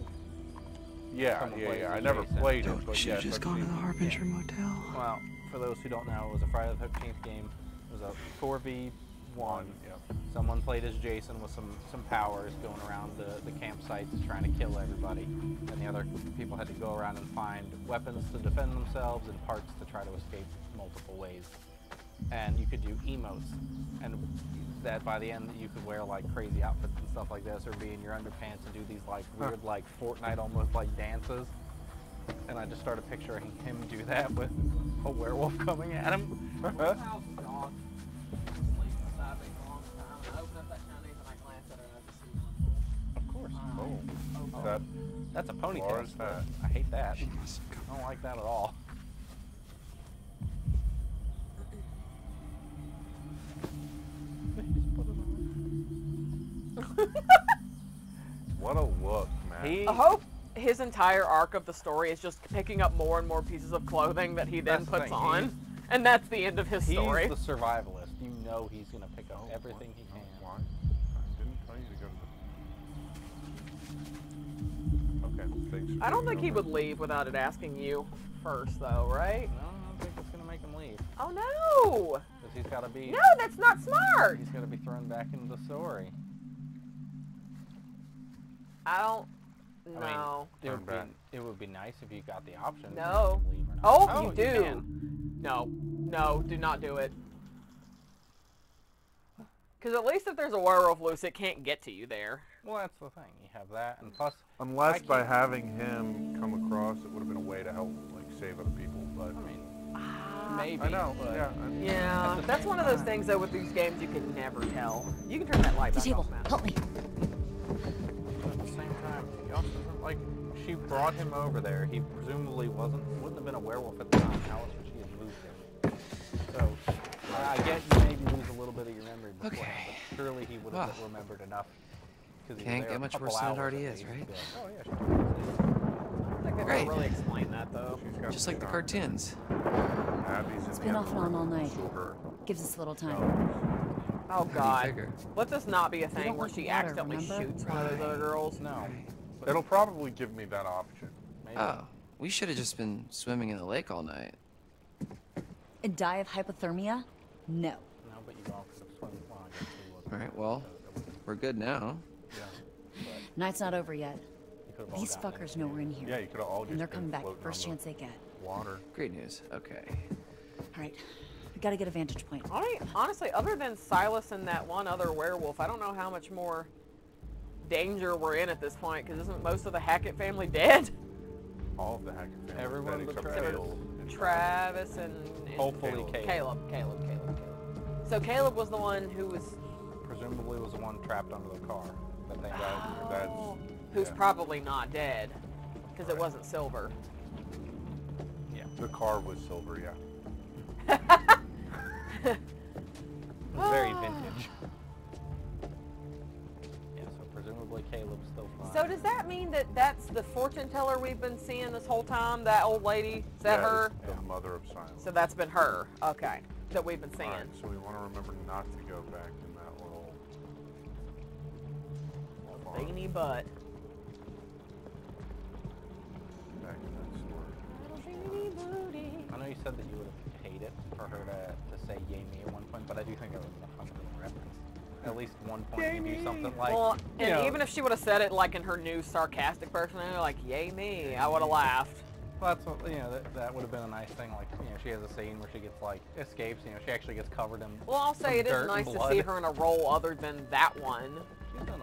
Yeah, I never played it. But should have just gone to the Harbinger Motel. Well, for those who don't know, it was a Friday the 13th game. It was a 4v1. Someone played as Jason with some powers going around the campsites trying to kill everybody, and the other people had to go around and find weapons to defend themselves and parts to try to escape multiple ways. And you could do emotes, and that by the end you could wear like crazy outfits and stuff like this, or be in your underpants and do these like weird like Fortnite almost like dances. And I just started picturing him do that with a werewolf coming at him. Oh, that's a ponytail. I hate that. I don't like that at all. What a look, man. I hope his entire arc of the story is just picking up more and more pieces of clothing that he then puts on, and that's the end of his story. He's the survivalist. You know he's going to pick up everything he can. I don't think he would leave without it asking you first, though, right? No, I don't think it's going to make him leave. Oh, no! Because he's got to be... No, that's not smart! He's going to be thrown back into the story. I don't know. I mean, it would be nice if you got the option. No. Oh, you do. You no, do not do it. Because at least if there's a werewolf loose, it can't get to you there. Well, that's the thing. You have that, and plus... Unless by having him come across, it would have been a way to help, like, save other people, but... I mean, maybe, I know, but... Yeah, I mean, yeah. That's one of those things, though, with these games you can never tell. You can turn that light back off, Matt. Help me. But at the same time, like, she brought him over there. He presumably wouldn't have been a werewolf at the time. How else would she have moved him? So, I guess you maybe lose a little bit of your memory before but surely he would have remembered enough. Can't get much worse than it already is, right? Oh, yeah, sure. I think really explain that, though. Just like the cartoons. It's been off and on all night. Gives us a little time. Oh, God. Let this not be a thing where she accidentally shoots one of those other girls. No. It'll probably give me that option. Maybe. Oh, we should have just been swimming in the lake all night. And die of hypothermia? No. No, but you all could have swum along. All right, well, we're good now. Night's not over yet. These fuckers know we're in here. Yeah, you could all just. And they're coming back first chance they get. Water. Great news. Okay. All right, we gotta get a vantage point. Honestly, other than Silas and that one other werewolf, I don't know how much more danger we're in at this point. Because isn't most of the Hackett family dead? All of the Hackett family. Everyone but Travis and hopefully Caleb. So Caleb was the one who was. Presumably was the one trapped under the car. Who's probably not dead, because it wasn't Silver. Yeah. The car was Silver, yeah. Very vintage. Yeah, so presumably Caleb's still fine. So does that mean that that's the fortune teller we've been seeing this whole time? That old lady? Is that her? The mother of silence. So that's been her. Okay. That we've been seeing. All right, so we want to remember not to go back in that little... veiny butt. Back in that store. I know you said that you would have hated for her to say yay me at one point, but I do think it was a 100% reference. At least one point you do something like... Well, and even if she would have said it like in her new sarcastic personality, like, yay me, I would have laughed. Well, that's what, you know, that would have been a nice thing. Like, you know, she has a scene where she gets, like, escapes, you know, she actually gets covered in blood. Well, I'll say it is nice to see her in a role other than that one.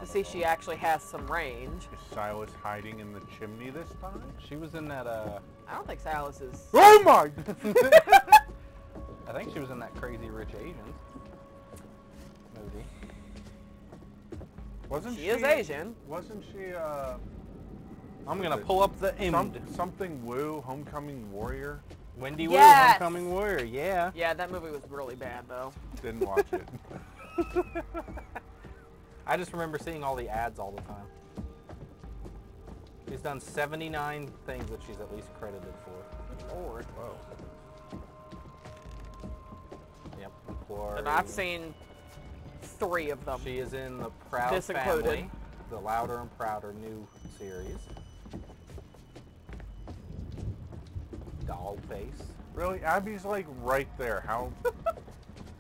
To see she actually has some range. Is Silas hiding in the chimney this time? She was in that, I don't think Silas is... Oh my! I think she was in that Crazy Rich Asians movie. Wasn't she... She is Asian. Wasn't she, I'm gonna pull up the IMD. Something Woo, Homecoming Warrior. Wendy Woo, Homecoming Warrior, yeah. Yeah, that movie was really bad though. Didn't watch it. I just remember seeing all the ads all the time. She's done 79 things that she's at least credited for. Lord. Whoa. Yep. Employee. And I've seen 3 of them. She is in The Proud This Family. Included. The Louder and Prouder new series. Doll face. Really? Abby's like right there. How?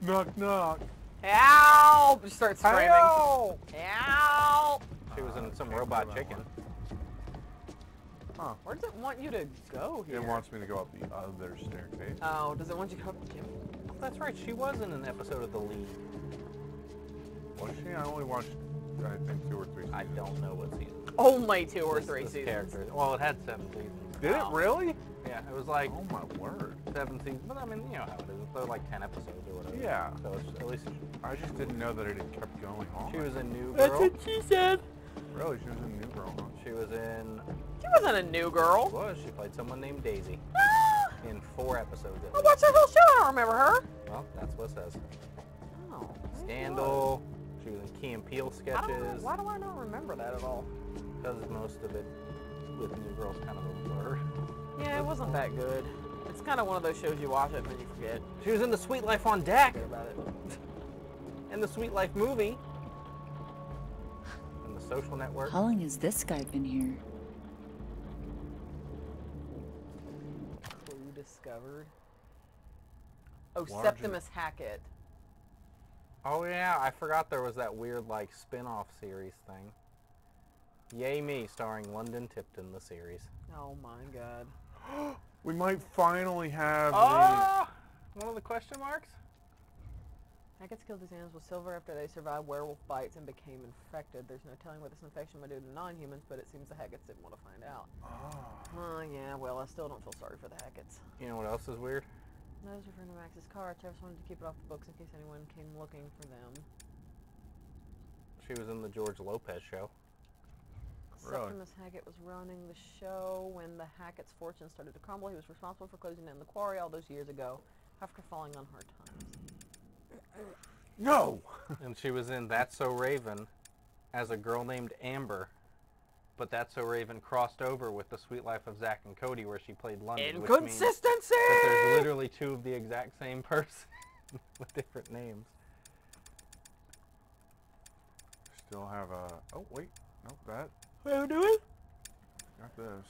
Knock, knock. Ow! Just start screaming. Ow! Ow! She was in some Robot Chicken. Huh. Where does it want you to go here? It wants me to go up the other staircase. Oh, does it want you to go up the gym? Oh, that's right. She was in an episode of The League. Was she? I only watched, I think, 2 or 3 seasons. I don't know what season. Only 2 or 3 seasons. Character. Well, it had 7 seasons. Did it really? Yeah, it was like... Oh my word. 7 seasons, but I mean, you know how it is. It's like 10 episodes or whatever. Yeah. So it's at least... I just didn't know that it had kept going on. She was a New Girl. That's what she said. Really, she was a New Girl, huh? She was in... She wasn't a New Girl. She was. She played someone named Daisy. In 4 episodes. I watched that whole show. I don't remember her. Well, that's what it says. Oh. Scandal. She was in Key and Peele sketches. Why do I not remember that at all? Because most of it with New Girl's kind of a blur. Yeah, it wasn't that good. It's kind of one of those shows you watch it and you forget. She was in The Suite Life on Deck. About it. And The Suite Life movie. And The Social Network. How long has this guy been here? Clue discovered. Oh, Septimus Hackett. Oh yeah, I forgot there was that weird like spin-off series thing. Yay Me, starring London Tipton, the series. Oh my god. We might finally have one of the question marks? Hackett's killed his animals with silver after they survived werewolf bites and became infected. There's no telling what this infection might do to non-humans, but it seems the Hacketts didn't want to find out. Oh. Yeah, well, I still don't feel sorry for the Hacketts. You know what else is weird? I was referring to Max's car. Travis wanted to keep it off the books in case anyone came looking for them. She was in the George Lopez show. Septimus Hackett was running the show when the Hackett's fortune started to crumble. He was responsible for closing down the quarry all those years ago after falling on hard times. No! And she was in That's So Raven as a girl named Amber. But That's So Raven crossed over with The Suite Life of Zack and Cody where she played London. Inconsistency! Which means that there's literally 2 of the exact same person with different names. Still have a... Oh, wait. Nope, that... What do we? Got this.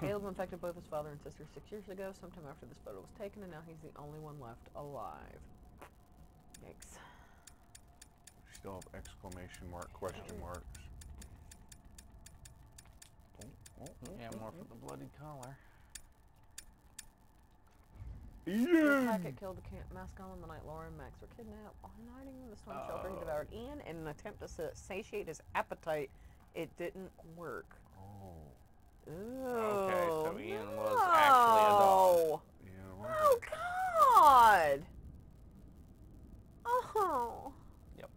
Caleb infected both his father and sister 6 years ago, sometime after this photo was taken, and now he's the only one left alive. Yikes. We still have exclamation mark, question marks. Yeah, more for the bloody collar. Yeah. Hackett killed the camp mascot on the night Laura and Max were kidnapped. On hiding in the storm shelter, he devoured Ian in an attempt to satiate his appetite. It didn't work. Oh. Ooh, okay, so Ian was actually a dog. Oh, God! Oh. Yep.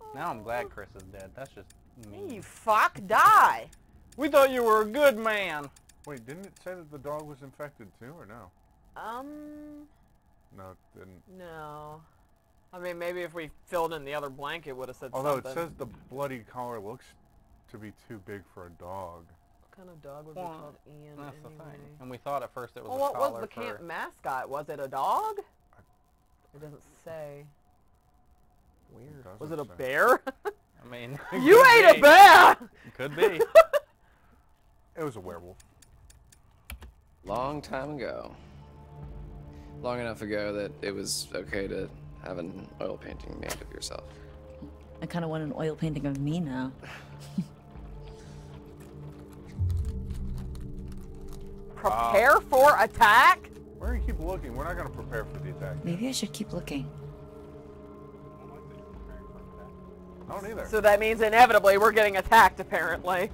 Oh. Now I'm glad Chris is dead. That's just mean. You fuck, die! We thought you were a good man. Wait, didn't it say that the dog was infected too, or no? No, it didn't. No. I mean, maybe if we filled in the other blank, it would have said something. Although it says the bloody collar looks to be too big for a dog. What kind of dog would be called Ian? That's anyway? The thing. And we thought at first it was a collar. Well, what was the camp mascot? Was it a dog? It doesn't say. Weird. It was it a bear? I mean... You ate a bear! Could be. It was a werewolf. Long time ago. Long enough ago that it was okay to have an oil painting made of yourself. I kind of want an oil painting of me now. Prepare for attack? Where do you keep looking? We're not going to prepare for the attack. Maybe I should keep looking. I don't either. So that means inevitably we're getting attacked, apparently.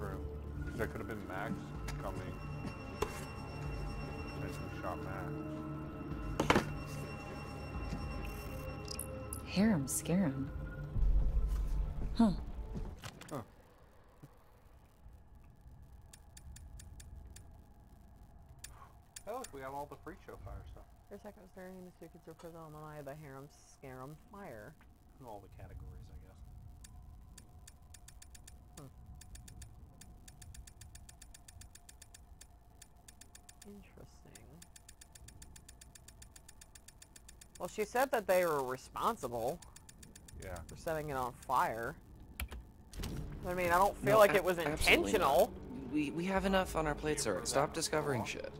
True. Because that could have been Max coming. I should have shot Max. Harum Scarum. Huh. We have all the freak show fire stuff. For a second, I was staring into two kids who were present on the night of the Harum Scarum fire. And all the categories, I guess. Interesting. Well, she said that they were responsible. Yeah. For setting it on fire. I mean, I don't feel like it was intentional. We have enough on our plate, sir. Stop discovering shit.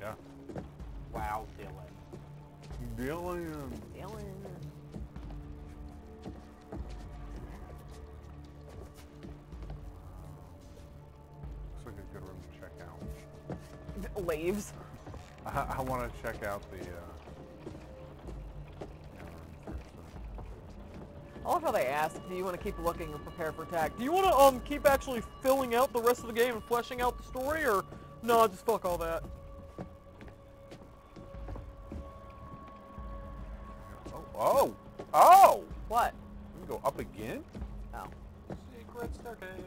Yeah. Wow, Dylan. Dylan. Looks like a good room to check out. Leaves. I want to check out the. I love how they ask, do you want to keep looking or prepare for attack? Do you want to keep actually filling out the rest of the game and fleshing out the story, or no, just fuck all that? Oh! What? We go up again? Oh. Secret staircase.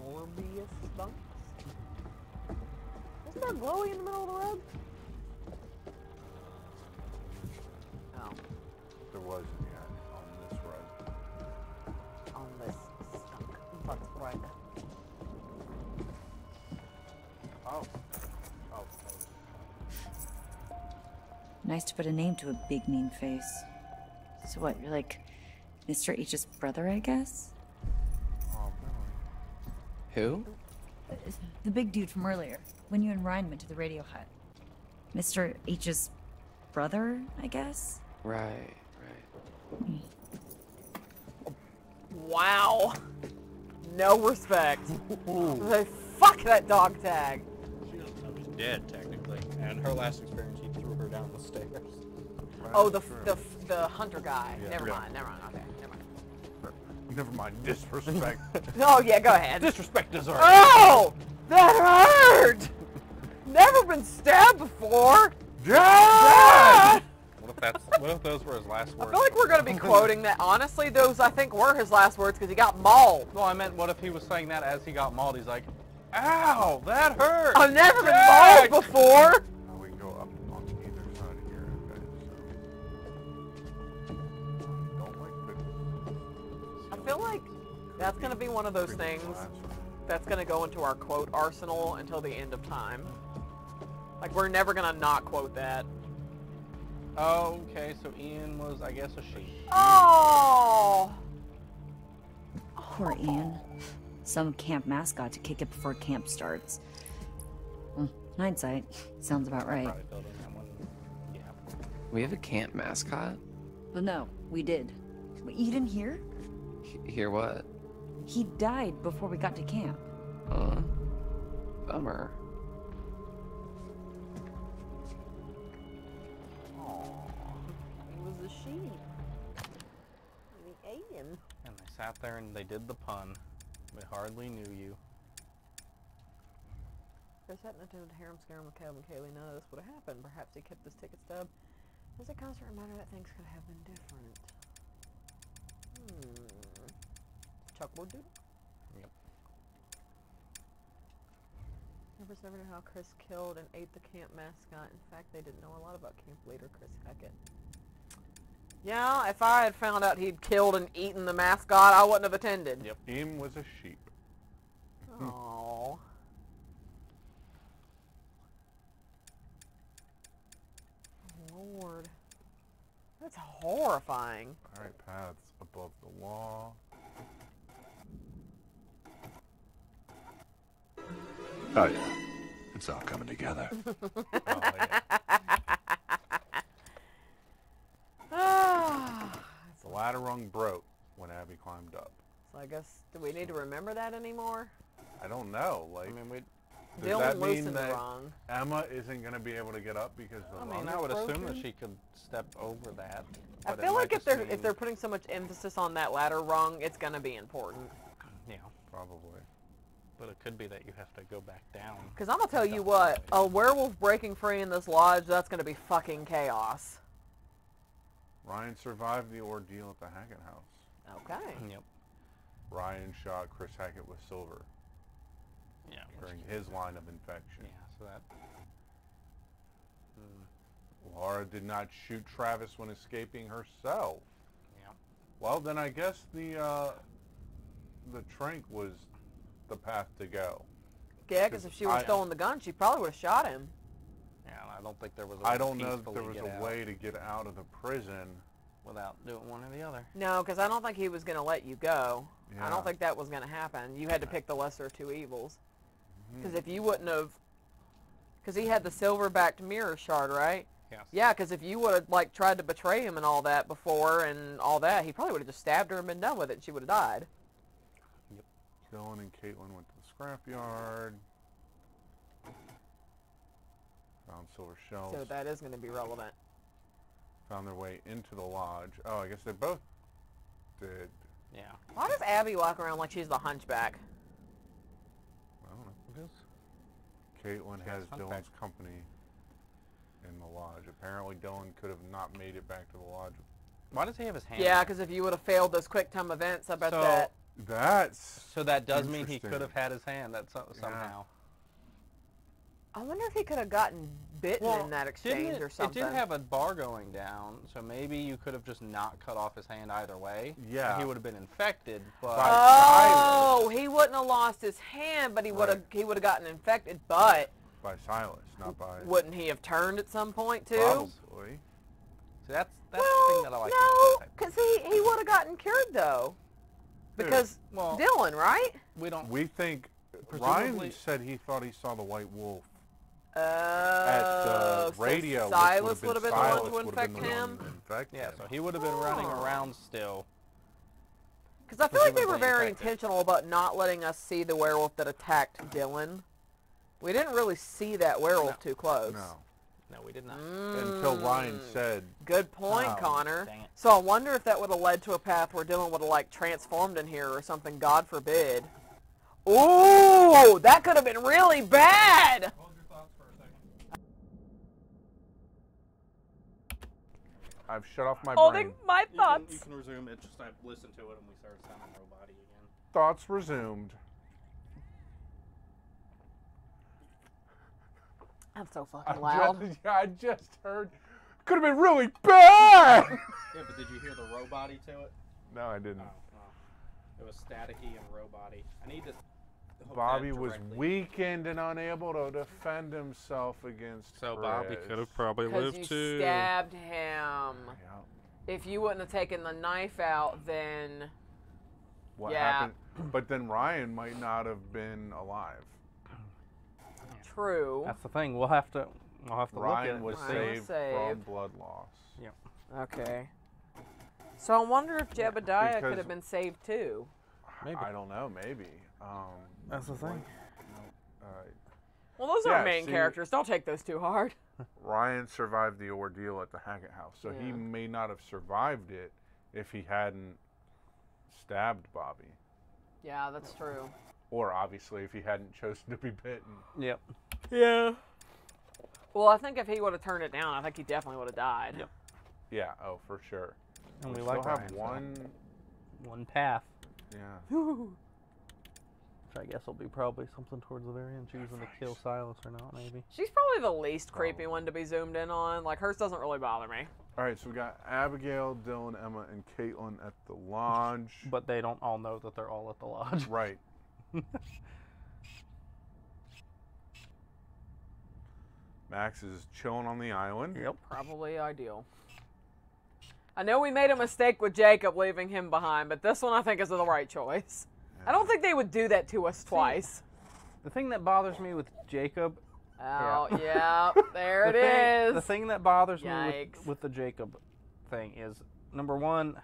Morbius bunks. Isn't there glowy in the middle of the road? Oh. There was, yeah, on this road. On this stunk butt road. Oh. Nice to put a name to a big mean face. So what, you're like Mr. H's brother, I guess? Oh, really? Who? The big dude from earlier, when you and Ryan went to the radio hut. Mr. H's brother, I guess? Right. Wow. No respect. Fuck that dog tag. Dead, technically, and her last experience, he threw her down the stairs. Right. Oh, the hunter guy. Yeah. Never mind. Okay, never mind. Disrespect. Oh yeah, go ahead. Disrespect deserved. Oh, that hurt. Never been stabbed before. Dad! What if those were his last words? I feel like we're going to be quoting that. Honestly, those I think were his last words because he got mauled. No, I meant what if he was saying that as he got mauled? He's like. Ow! That hurt! I've never been mauled before! Now we can go up on either side of here, okay? Don't like this. I feel like that's gonna be one of those things that's gonna go into our quote arsenal until the end of time. Like, we're never gonna not quote that. Oh, okay, so Ian was, I guess, a sheep. Oh! Poor Ian. Some camp mascot to kick it before camp starts. Well, hindsight, sounds about right. We have a camp mascot? Well, no, we did. But you didn't hear? Hear what? He died before we got to camp. Bummer. Aww. He was a sheep. We ate him. And they sat there and they did the pun. I hardly knew you. Chris hadn't attended Harum Scarum with Caleb and Kaylee. None of this would have happened. Perhaps he kept this ticket stub as a constant reminder that things could have been different. Chuckboard dude? Yep. Members never knew how Chris killed and ate the camp mascot. In fact, they didn't know a lot about camp leader Chris Hackett. Yeah, if I had found out he'd killed and eaten the mascot, I wouldn't have attended. Yep, him was a sheep. Aww. Lord. That's horrifying. Alright, paths above the law. Oh, yeah. It's all coming together. Oh, yeah. The ladder rung broke when Abby climbed up. So I guess, do we need to remember that anymore? I don't know. Like, I mean, we... Does that mean that Emma isn't going to be able to get up because the ladder? I mean, I would assume that she could step over that. I feel like if they're putting so much emphasis on that ladder rung, it's going to be important. Yeah, probably. But it could be that you have to go back down. Because I'm going to tell you what, a werewolf breaking free in this lodge, that's going to be fucking chaos. Ryan survived the ordeal at the Hackett house. Okay. Yep. Ryan shot Chris Hackett with silver. Yeah. During his line of infection. Yeah, so that... Laura did not shoot Travis when escaping herself. Yeah. Well, then I guess the trank was the path to go. Yeah, because if she would have stolen the gun, she probably would have shot him. Yeah, I don't think there was a way to get out of the prison without doing one or the other. No, because I don't think he was going to let you go. Yeah. I don't think that was going to happen. You had to pick the lesser of two evils. Because if you wouldn't have... Because he had the silver-backed mirror shard, right? Yes. Yeah, because if you would have, like, tried to betray him and all that before and all that, he probably would have just stabbed her and been done with it, and she would have died. Yep. Dylan and Kaitlyn went to the scrapyard. Found silver shells. So that is going to be relevant. Found their way into the lodge. Oh, I guess they both did. Yeah. Why does Abby walk around like she's the hunchback? I don't know. Because Kaitlyn has Dylan's company in the lodge. Apparently Dylan could have not made it back to the lodge. Why does he have his hand? Yeah, because if you would have failed those quick time events, I bet that... So that does mean he could have had his hand somehow. Yeah. I wonder if he could have gotten bitten in that exchange or something. It did have a bar going down, so maybe you could have just not cut off his hand either way. Yeah. He would have been infected, but... Oh, he wouldn't have lost his hand, but he would have gotten infected, but... By Silas, not by... Wouldn't he have turned at some point, too? Probably. So that's the thing that I like. No, because he would have gotten cured, though. Because Dylan, right? We don't... We think... Ryan said he thought he saw the white wolf. At the radio, Silas would have been the one to infect him. Yeah, so he would have been running around still. Because I feel like they were very intentional about not letting us see the werewolf that attacked Dylan. We didn't really see that werewolf too close. No, we did not. Until Ryan said... Good point, Connor. So I wonder if that would have led to a path where Dylan would have, like, transformed in here or something, God forbid. Ooh, that could have been really bad! I've shut off my brain. My thoughts. You can resume. It's just I listened to it and we started sounding robotic again. Thoughts resumed. I'm so fucking loud. I just heard. Could have been really bad. Yeah, but did you hear the robotic to it? No, I didn't. It was staticky and robotic. I need to. Bobby was weakened and unable to defend himself against Chris. So Bobby could have probably lived too. You stabbed him. Yeah. If you wouldn't have taken the knife out, then what happened? But then Ryan might not have been alive. True. That's the thing. We'll have to look at it. Ryan was saved from blood loss. Yep. Okay. So I wonder if Jedediah could have been saved too. Maybe. I don't know. Maybe. That's the thing. Well, those are main characters. Don't take those too hard. Ryan survived the ordeal at the Hackett house, so he may not have survived it if he hadn't stabbed Bobby. Yeah, that's true. Or obviously if he hadn't chosen to be bitten. Yep. Yeah. Well, I think if he would have turned it down, I think he definitely would have died. Yep. Yeah, oh, for sure. And we still have one path. Yeah. Which I guess will be probably something towards the very end, choosing to kill Silas or not, maybe. She's probably the least creepy one to be zoomed in on. Like, hers doesn't really bother me. All right, so we got Abigail, Dylan, Emma, and Kaitlyn at the lodge. But they don't all know that they're all at the lodge. Right. Max is chilling on the island. Yep. Probably ideal. I know we made a mistake with Jacob leaving him behind, but this one I think is the right choice. Yeah. I don't think they would do that to us twice. The thing that bothers me with Jacob... Oh, yeah. There it is. The thing that bothers me with the Jacob thing is, number one,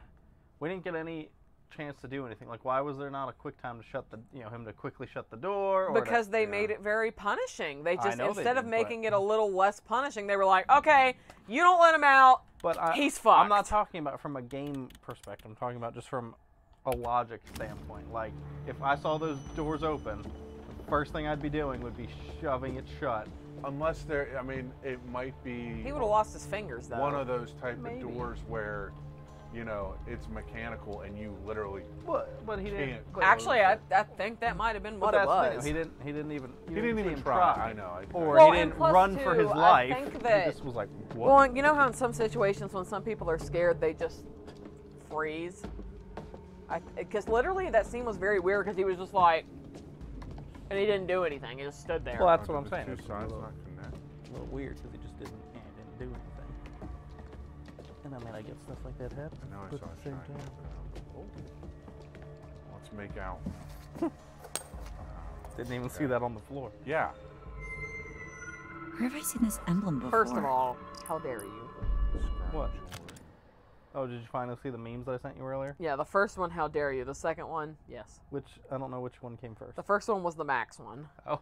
we didn't get any chance to do anything. Like, why was there not a quick time to shut the, you know, him to quickly shut the door? Or because they made it very punishing. They just, instead of making it a little less punishing, they were like, okay, you don't let him out. But he's fucked. I'm not talking about from a game perspective. I'm talking about just from a logic standpoint. Like, if I saw those doors open, the first thing I'd be doing would be shoving it shut. Unless there, I mean, it might be... He would have lost his fingers, though. One of those type of doors where... You know, it's mechanical, and you literally but he didn't. Actually, I think that might have been what it was. He didn't even try. I know. Or he didn't run for his life. I think that, he just was like, what? Well, you know how in some situations when some people are scared, they just freeze? Because literally that scene was very weird because he was just like, and he didn't do anything. He just stood there. Well, that's what I'm saying. Two sides not connected. A little weird because he just didn't do anything. I mean, I get stuff like that happen. I know, I saw it shine. Let's make out. Didn't even see that on the floor. Yeah. Where have I seen this emblem before? First of all, how dare you? What? Oh, did you finally see the memes that I sent you earlier? Yeah, the first one, how dare you. The second one, yes. Which, I don't know which one came first. The first one was the Max one. Oh.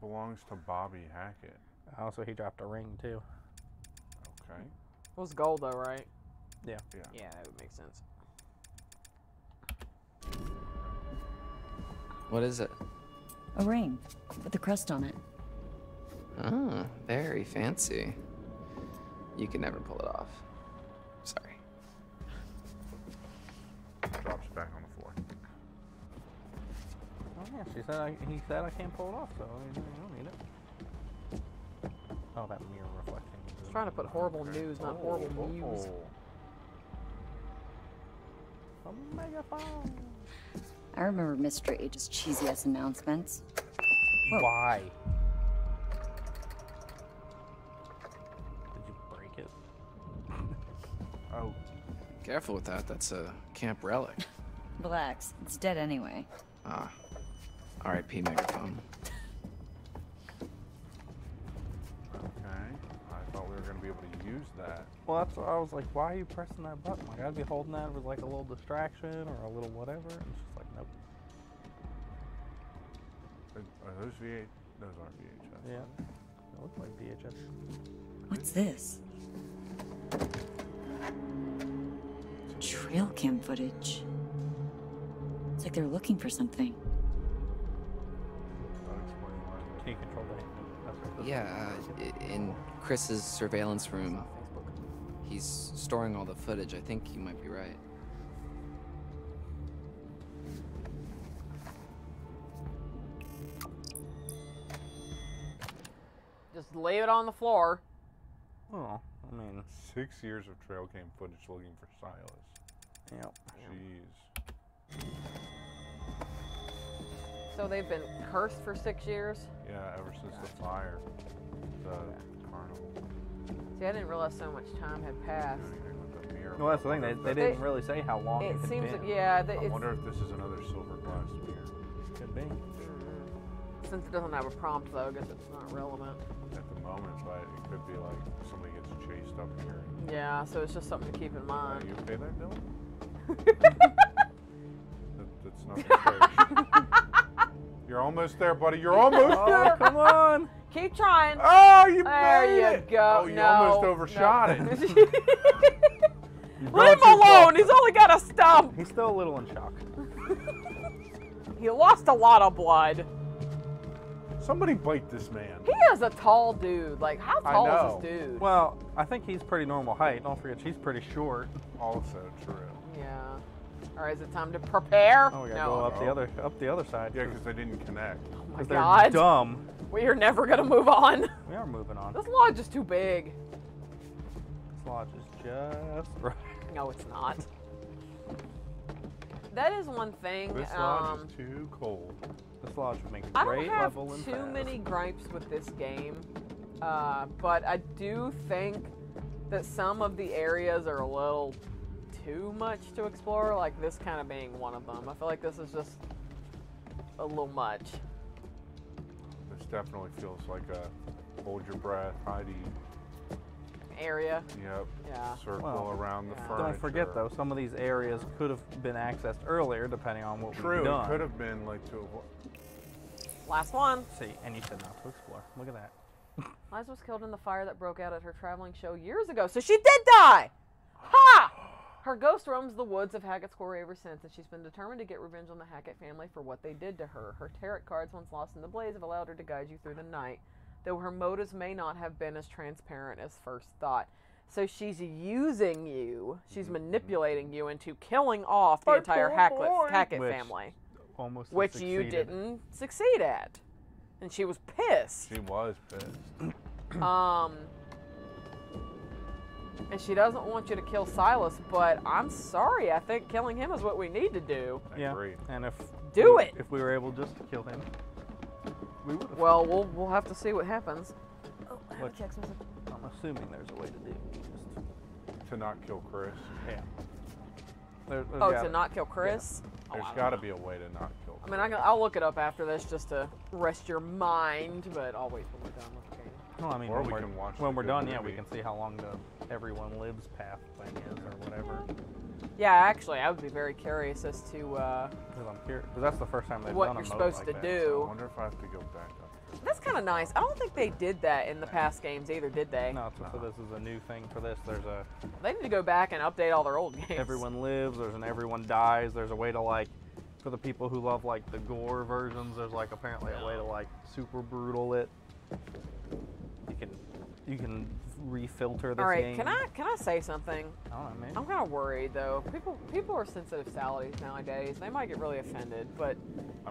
Belongs to Bobby Hackett. Also, he dropped a ring, too. Okay. It was gold, though, right? Yeah. Yeah, that would make sense. What is it? A ring with a crest on it. Oh, very fancy. You can never pull it off. Sorry. Drops back on the floor. Oh, yeah, she said he said I can't pull it off, so I don't need it. Oh, that mirror reflecting. Trying to put horrible news, not horrible news. Oh. A megaphone. I remember Mystery Age's cheesy ass announcements. Whoa. Why? Did you break it? Oh. Careful with that. That's a camp relic. Blacks. It's dead anyway. Ah. R.I.P. megaphone. That. Well, that's what I was like, why are you pressing that button? Like, I'd be holding that with like a little distraction or a little whatever. And it's just like, nope. Are those VHS? Those aren't VHS. Yeah. They look like VHS. What's this? Trail cam footage. It's like they're looking for something. Can you control that? Yeah, in Chris's surveillance room, he's storing all the footage. I think you might be right. Just lay it on the floor. Oh, I mean, 6 years of trail cam footage looking for Silas. Yep. Jeez. So they've been cursed for 6 years? Yeah, ever since the fire. The carnival. See, I didn't realize so much time had passed. No, that's the thing. They didn't really say how long it had been. I wonder if this is another silver glass beer. Could be. Since it doesn't have a prompt, though, I guess it's not relevant. At the moment, but it could be like somebody gets chased up here. Yeah, so it's just something to keep in mind. Are you okay there, Dylan? That's not fair. You're almost there, buddy. You're almost there. Come on. Keep trying. Oh, you made it. There you go. Oh, you almost overshot it. Leave him alone. He's only got a stump. He's still a little in shock. He lost a lot of blood. Somebody bite this man. He is a tall dude. Like, how tall is this dude? Well, I think he's pretty normal height. Don't forget, he's pretty short. Also true. Yeah. All right, is it time to prepare? Oh, we gotta go up the other side. Yeah, because they didn't connect. Oh my God. They're dumb. We are never gonna move on. We are moving on. This lodge is too big. This lodge is just right. No, it's not. That is one thing. This lodge is too cold. This lodge would make a great level in. I don't have too many gripes with this game, but I do think that some of the areas are a little too much to explore, like this kind of being one of them. I feel like this is just a little much. This definitely feels like a hold your breath, hidey area. Yep. Yeah. Circle around the furniture. Don't forget though, some of these areas could have been accessed earlier, depending on what we've done. It could have been like to. Last one. See, and you said not to explore. Look at that. Eliza was killed in the fire that broke out at her traveling show years ago, so she did die. Ha! Her ghost roams the woods of Hackett's Quarry ever since, and she's been determined to get revenge on the Hackett family for what they did to her. Her tarot cards, once lost in the blaze, have allowed her to guide you through the night, though her motives may not have been as transparent as first thought. So she's using you, she's manipulating you into killing off the entire Hackett family, which you didn't succeed at. And she was pissed. She was pissed. And she doesn't want you to kill Silas, but I'm sorry, I think killing him is what we need to do. Yeah, I agree. And if we were able just to kill him, we would have. Well, we'll have to see what happens. Oh, I have a text message. I'm assuming there's a way to do just to not kill Chris. Yeah. To not kill Chris? Yeah. Oh, there's got to be a way to not kill Chris. I mean, I'll look it up after this just to rest your mind, but I'll wait till we're done with Kaylee. Well, I mean, or we can watch when we're done, yeah, we can see how long the everyone lives path thing is or whatever. Yeah, actually, I would be very curious as to because that's the first time they've done a mode like that. What you're supposed to do. I wonder if I have to go back up. That's kind of nice. I don't think they did that in the past games either, did they? No, so this is a new thing for this. There's a. They need to go back and update all their old games. Everyone lives. There's an everyone dies. There's a way to like. For the people who love like the gore versions, there's like apparently a way to like super brutal it. You can re-filter this game. All right, can I say something? I don't know, man. I'm kind of worried though. People are sensitive sallies nowadays. They might get really offended. But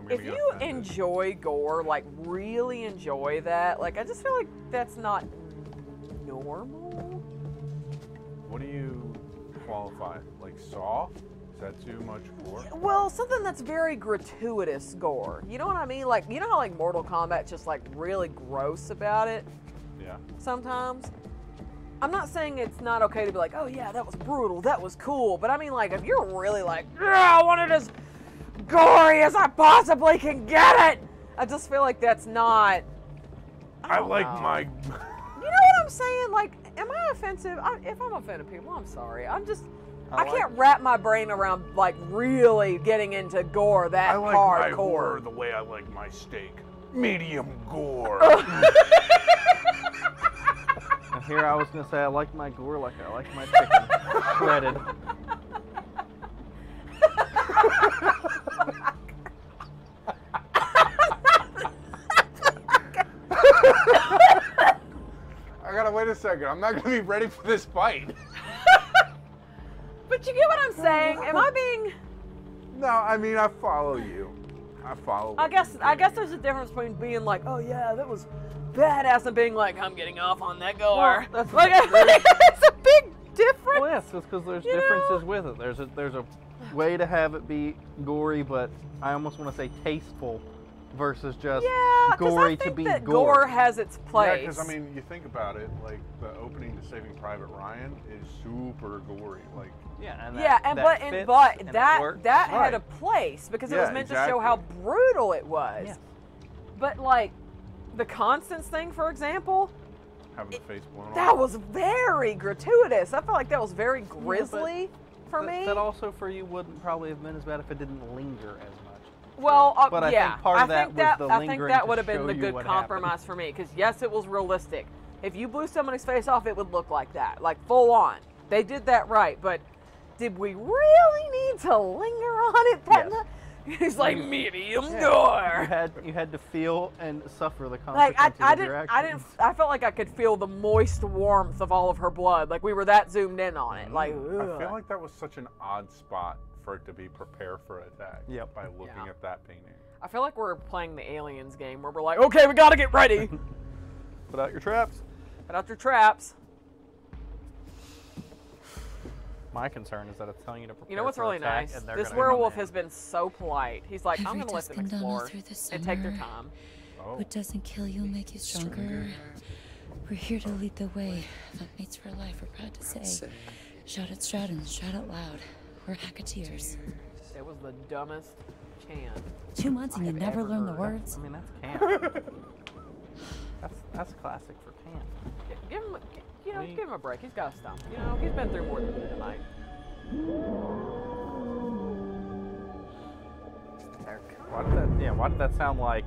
if you enjoy gore, like really enjoy that, like I just feel like that's not normal. What do you qualify? Like Saw? Is that too much gore? Well, something that's very gratuitous gore. You know what I mean? Like, you know how like Mortal Kombat's just like really gross about it? Yeah. Sometimes. I'm not saying it's not okay to be like, oh yeah, that was brutal, that was cool. But I mean like, if you're really like, yeah, I want it as gory as I possibly can get it. I just feel like that's not, I like my. You know what I'm saying? Like, am I offensive? If I'm offending people, I'm sorry. I'm just, I can't wrap my brain around like really getting into gore that hardcore. I like my gore the way I like my steak. Medium gore. And here I was gonna say I like my gore like I like my chicken shredded. I gotta wait a second. I'm not gonna be ready for this fight. But you get what I'm saying? Am I being? No, I mean I follow you. I guess there's a difference between being like, oh yeah, that was badass, and being like, I'm getting off on that gore. Well, that's like, it's a big difference. Well, yes, it's because there's differences with it. There's a way to have it be gory, but I almost want to say tasteful versus just gory to be gory. Yeah, because I think that gore has its place. Yeah, because I mean, you think about it, like the opening to Saving Private Ryan is super gory, like. Yeah, and that had a place because it was meant to show how brutal it was. Yeah. But like the Constance thing, for example, having the face blown off, that was very gratuitous. I felt like that was very grisly for me. That also for you wouldn't probably have been as bad if it didn't linger as much. Well, but yeah, I think part of that was the lingering. I think that would have been the good compromise for me because yes, it was realistic. If you blew somebody's face off, it would look like that, like full on. They did that right, but. Did we really need to linger on it? Yes. He's like medium door. You had to feel and suffer the consequences. Like I felt like I could feel the moist warmth of all of her blood. Like we were that zoomed in on it. Like ugh. I feel like that was such an odd spot for it to be prepared for attack. Yep. By looking at that painting. I feel like we're playing the aliens game where we're like, okay, we gotta get ready. Put out your traps. Put out your traps. My concern is that it's telling you to prepare. You know what's really nice? This werewolf has been so polite. He's like, I'm going to let them explore and take their time. What doesn't kill you make you stronger. We're here to lead the way. But mates for life, we're proud to say. Shout at Stratton, shout out loud. We're Hacketeers. It was the dumbest chant. 2 months and you never learn the words? I mean, that's camp. That's classic for camp. Give him give him a break. He's got to stomp. You know, he's been through more than tonight. Why did that sound like?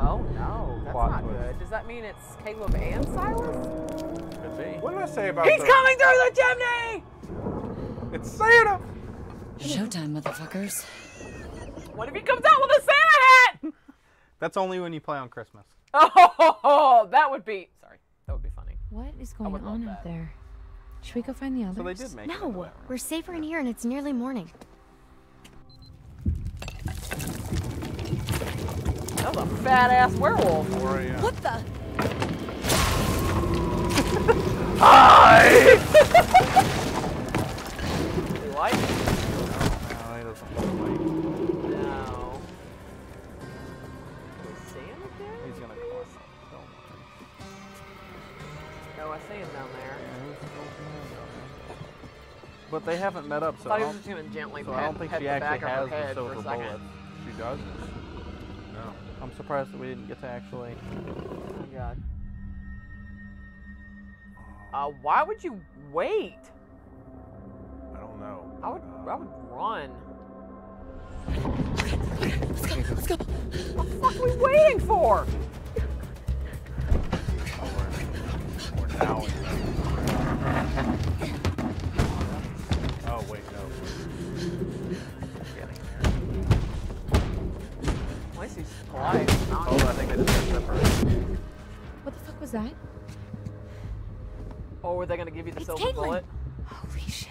Oh no, that's not good. Does that mean it's Caleb and Silas? Could be. What did I say about? He's coming through the chimney. It's Santa. Showtime, motherfuckers. What if he comes out with a Santa hat? That's only when you play on Christmas. Oh, that would be. Sorry. That would be funny. What is going on up there? Should we go find the others? So they did make it. We're safer in here and it's nearly morning. That was a fat ass werewolf. What the? Hi! Do you like it? No, he doesn't like it. No. Is Sam okay? He's gonna cross it. Oh, I see him down there. But they haven't met up, so I was just gonna gently I don't think she actually has the silver bullet. She doesn't. No. I'm surprised that we didn't get to actually. Oh my god. Why would you wait? I don't know. I would run. Let's go. Let's go. What the fuck are we waiting for? Oh wait, no. Why is he flying? Oh, I think I just messed up her. What the fuck was that? Oh, were they gonna give you the silver bullet? Holy shit.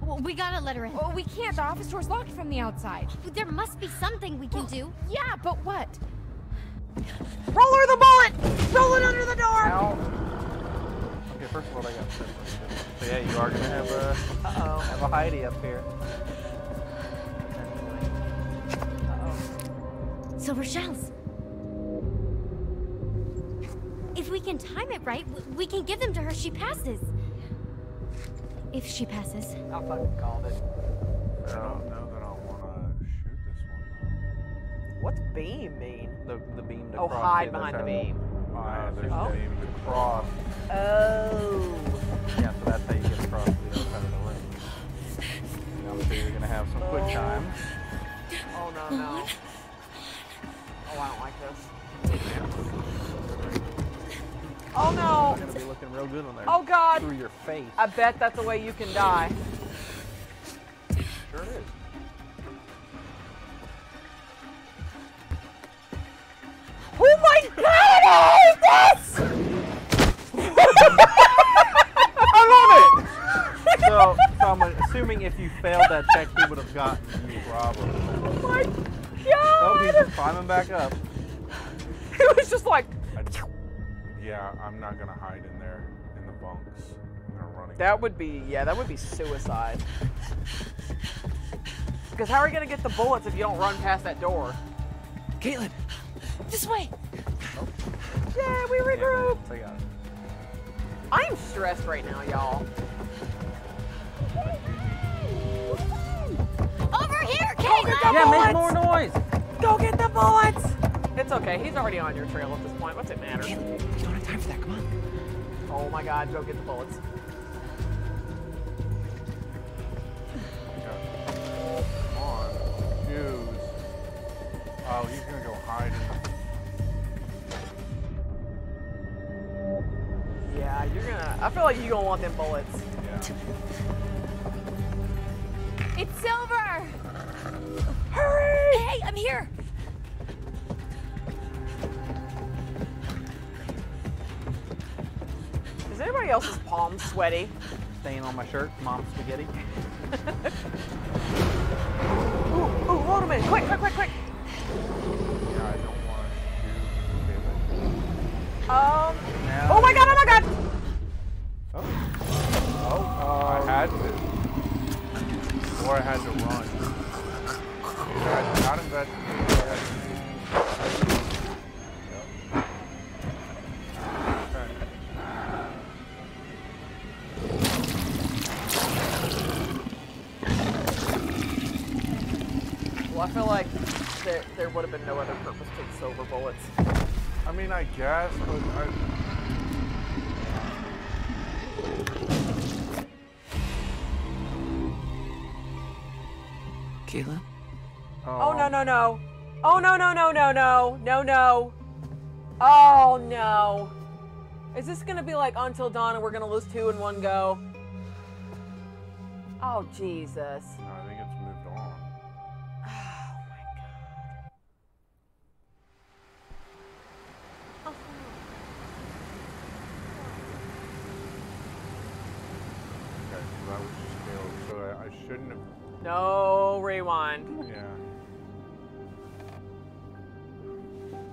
Well, we gotta let her in. Oh, we can't. The office door's locked from the outside. Well, there must be something we can do. Yeah, but what? Roll her the bullet! Roll it under the door! Ow. Okay, first of all, I got sick. So yeah, you are gonna have a Heidi up here. Uh-oh. Silver shells. If we can time it right, we can give them to her. She passes. If she passes. I fucking called it. I don't know that I want to shoot this one. What's beam mean? The beam. To hide behind the beam. There's a beam to cross. Oh. Yeah, so that's how you get across the other side of the ring. And obviously you're gonna have some quick time. Oh no, no. Oh, I don't like this. Oh no. You're gonna be looking real good on there. Oh god. Through your face. I bet that's the way you can die. Sure it is. Oh my god, I hate this! I love it! So I'm assuming if you failed that check, he would have gotten you probably. Oh my god! Oh, he's just climbing back up. It was just like... I'm not gonna hide in there, in the bunks. I'm gonna run again. That would be suicide. Because how are you gonna get the bullets if you don't run past that door? Kaitlyn! This way! Oh. Yeah, we regrouped! Yeah, I am stressed right now, y'all. Over here, Kaylee! Yeah, make more noise! Go get the bullets! It's okay, he's already on your trail at this point. What's it matter? You don't have time for that, come on. Oh my god, go get the bullets. Come on, dude. Oh, he's gonna go hide. Yeah, you're gonna. I feel like you're gonna want them bullets. Yeah. It's silver! Hurry! Hey, I'm here! Is anybody else's palm sweaty? Staying on my shirt, Mom spaghetti. Ooh, hold a minute. Quick, quick, quick, quick! Yeah, I don't want to shoot. Okay, no. Oh my god, oh my god! Oh. I had to. Or I had to run. I got him back. I feel like there would have been no other purpose to the silver bullets. I mean, I guess, but Kayla? Oh, no, no, no. Oh, no, no, no, no, no. No, no. Oh, no. Is this going to be like Until Dawn and we're going to lose two in one go? Oh, Jesus. I think it's moved on. Shouldn't have. No, rewind. Yeah.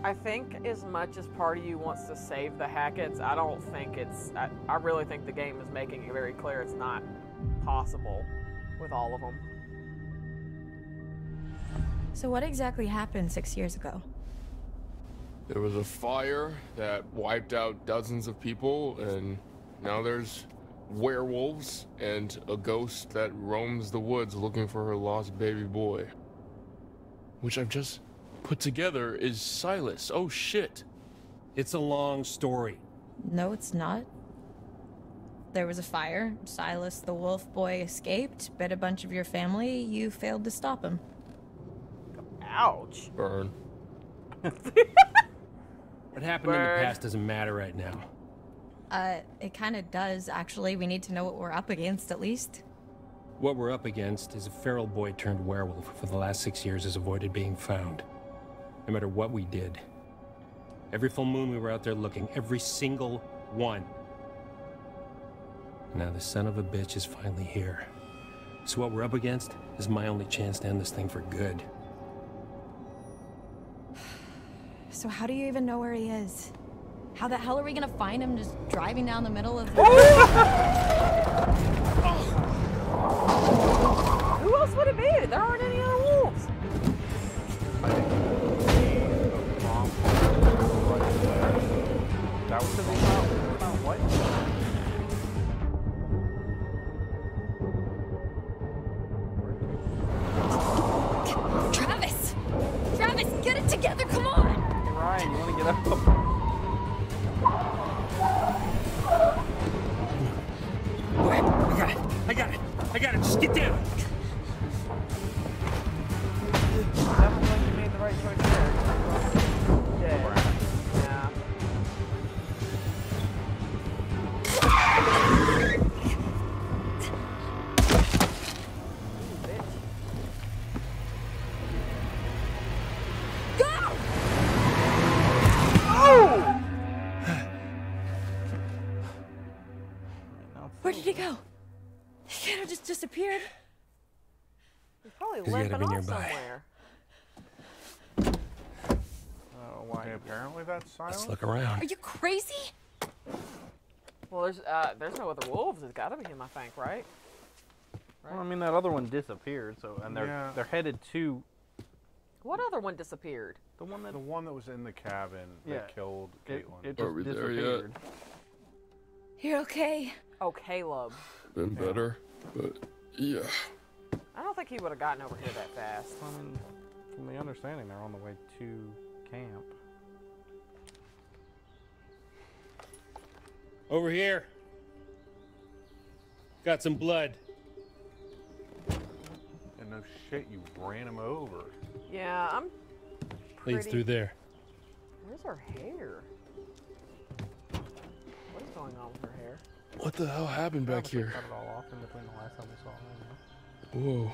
I think as much as part of you wants to save the Hacketts, I don't think it's... I really think the game is making it very clear it's not possible with all of them. So what exactly happened 6 years ago? There was a fire that wiped out dozens of people, and now there's werewolves and a ghost that roams the woods looking for her lost baby boy, which I've just put together is Silas. Oh shit, it's a long story. No, it's not. There was a fire, Silas the wolf boy escaped, bit a bunch of your family, you failed to stop him. Ouch. Burn. What happened in the past doesn't matter right now. It kind of does, actually. We need to know what we're up against, at least. What we're up against is a feral boy turned werewolf for the last 6 years has avoided being found. No matter what we did. Every full moon we were out there looking. Every single one. Now the son of a bitch is finally here. So what we're up against is my only chance to end this thing for good. So how do you even know where he is? How the hell are we gonna find him just driving down the middle of the... Who else would it be? There aren't any other wolves. That was about what? Travis! Travis, get it together, come on! Ryan, you wanna get up? I got it. Just get down. Definitely you made the right choice there. Yeah. Go! Oh! Where did he go? He kind of just disappeared. He's probably limping off somewhere. Why? Okay, apparently that's Silas. Let's look around. Are you crazy? Well, there's no other wolves. It's got to be him, I think, right? Well, I mean, that other one disappeared. So, and they're headed to. What other one disappeared? The one that was in the cabin that killed Kaitlyn. It just disappeared. You're okay. Oh, Caleb. Been better, but yeah. I don't think he would have gotten over here that fast. I mean, from the understanding, they're on the way to camp. Over here. Got some blood. And no shit, you ran him over. Yeah, I'm pretty... Leads through there. Where's her hair? What is going on with her hair? What the hell happened back here? Whoa.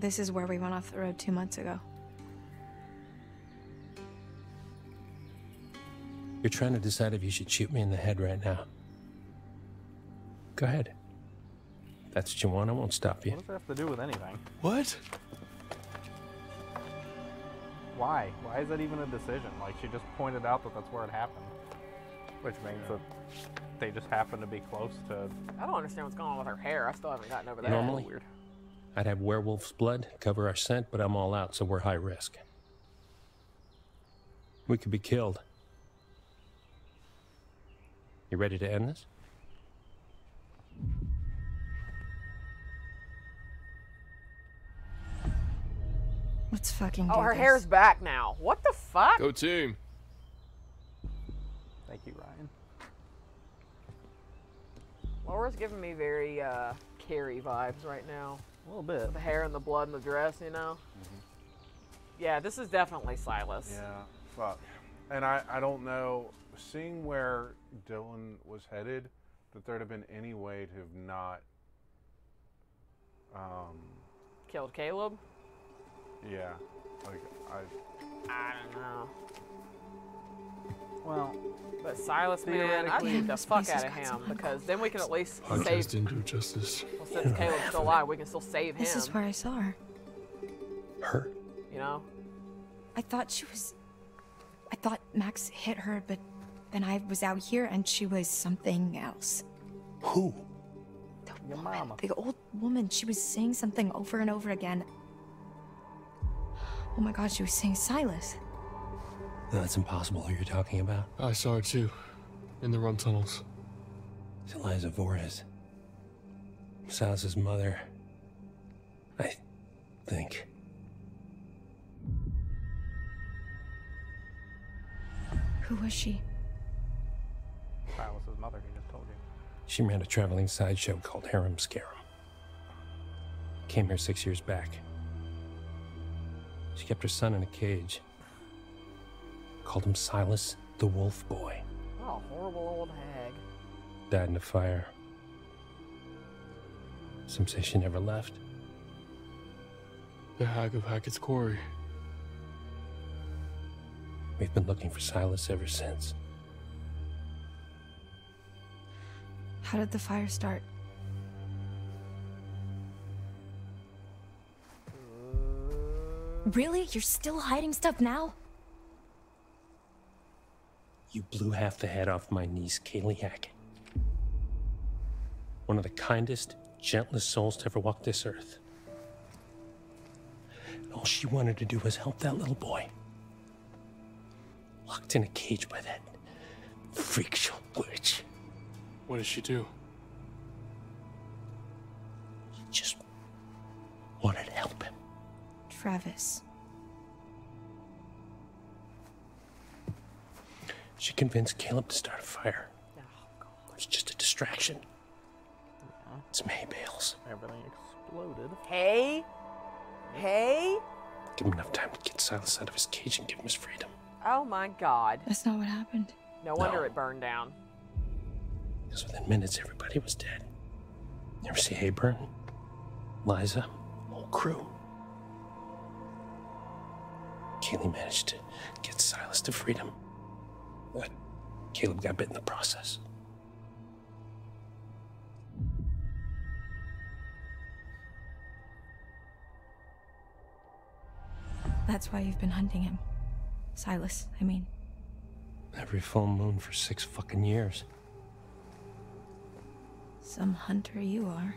This is where we went off the road 2 months ago. You're trying to decide if you should shoot me in the head right now. Go ahead. If that's what you want, I won't stop you. What does that have to do with anything? What? Why? Why is that even a decision? Like, she just pointed out that that's where it happened. Which means that they just happen to be close to... I don't understand what's going on with her hair. I still haven't gotten over that. Normally, weird. I'd have werewolf's blood, cover our scent, but I'm all out, so we're high risk. We could be killed. You ready to end this? Let's fucking do this. Oh, her hair's back now. What the fuck? Go team. Thank you, Ryan. Laura's giving me very Carrie vibes right now. A little bit. With the hair and the blood and the dress, you know? Mm-hmm. Yeah, this is definitely Silas. Yeah, fuck. And I don't know, seeing where Dylan was headed, that there'd have been any way to have not... killed Caleb? Yeah. Like, I don't know. Well, but Silas, man, I need the fuck out of him, because then we can at least save... Didn't do justice. Well, since Caleb's still alive, we can still save him. This is where I saw her. Her? You know? I thought she was... I thought Max hit her, but then I was out here and she was something else. Who? The woman. Mama. The old woman. She was saying something over and over again. Oh my God, she was saying Silas. No, that's impossible, who you're talking about. I saw her too, in the run tunnels. It's Eliza Voorhees. Silas's mother, I think. Who was she? Silas's mother, he just told you. She ran a traveling sideshow called Harum Scarum. Came here 6 years back. She kept her son in a cage. Called him Silas the Wolf Boy. Oh, horrible old hag. Died in a fire. Some say she never left. The hag of Hackett's quarry. We've been looking for Silas ever since. How did the fire start? Really? You're still hiding stuff now? You blew half the head off my niece, Kaylee Hackett. One of the kindest, gentlest souls to ever walk this earth. And all she wanted to do was help that little boy. Locked in a cage by that freak show witch. What did she do? She just wanted to help him. Travis. She convinced Caleb to start a fire. Oh, God. It was just a distraction. Yeah. Some hay bales. Everything exploded. Hay? Hay? Give him enough time to get Silas out of his cage and give him his freedom. Oh my God. That's not what happened. No wonder it burned down. Because within minutes, everybody was dead. You ever see hay burn? Liza, whole crew. Kaylee managed to get Silas to freedom. But Caleb got bit in the process. That's why you've been hunting him. Silas, I mean. Every full moon for 6 fucking years. Some hunter you are.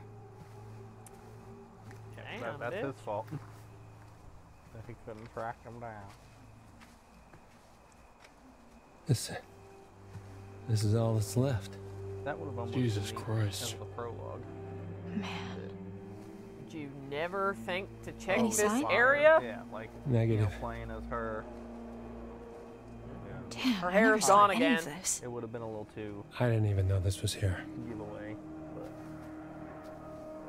Yeah, damn, that's his fault. That he couldn't track him down. This is all that's left. That would have almost Jesus Christ. The prologue. Man. Did you never think to check this area? Yeah, like negative. Playing as her. Yeah. Damn, her hair is gone again. It would have been a little too. I didn't even know this was here. Giveaway.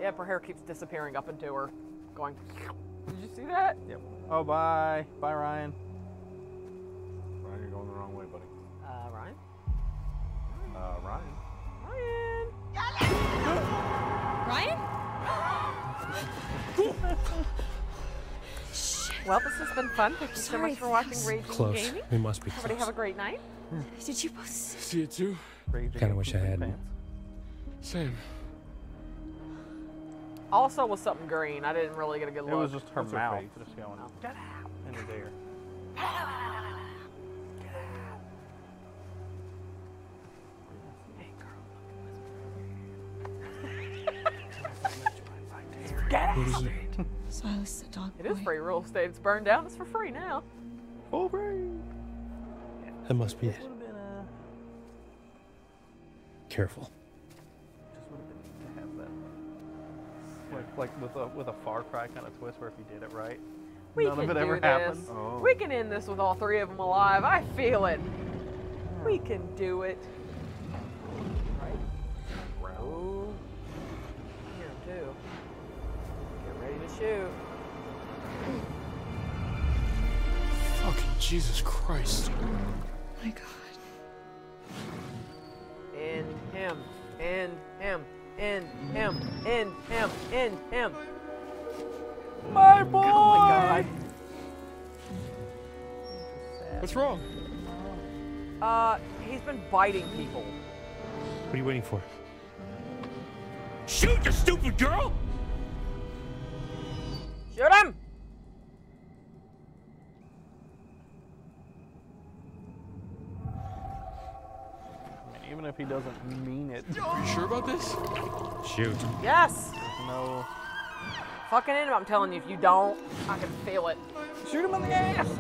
Yeah, her hair keeps disappearing up into her, going. Did you see that? Yep. Oh, bye, bye, Ryan. You're going the wrong way, buddy. Ryan? Ryan! Ryan? Ryan? Well, this has been fun. Thank you so much for watching Raging Gaming. We must be close. Everybody have a great night. Did you both see it too? Kind of wish I hadn't. Same. Also was something green. I didn't really get a good look. It was just her mouth. Just going out. Get out. In the air. Get out. Hey, girl. Get out. Silas, the dog boy. It is free real estate. It's burned down. It's for free now. For free. That must be it. Careful. Like with a Far Cry kind of twist, where if you did it right, none of it ever happens. Oh. We can end this with all three of them alive. I feel it. We can do it. Right. Oh. Here too. Get ready to shoot. Fucking Jesus Christ. My God. End him. End him. In him, in him, in him. My boy! Oh my God. What's wrong? He's been biting people. What are you waiting for? Shoot, you stupid girl! Shoot him! Even if he doesn't mean it. Are you sure about this? Shoot. Yes. No. Fucking in him, I'm telling you. If you don't, I can feel it. Shoot him in the ass.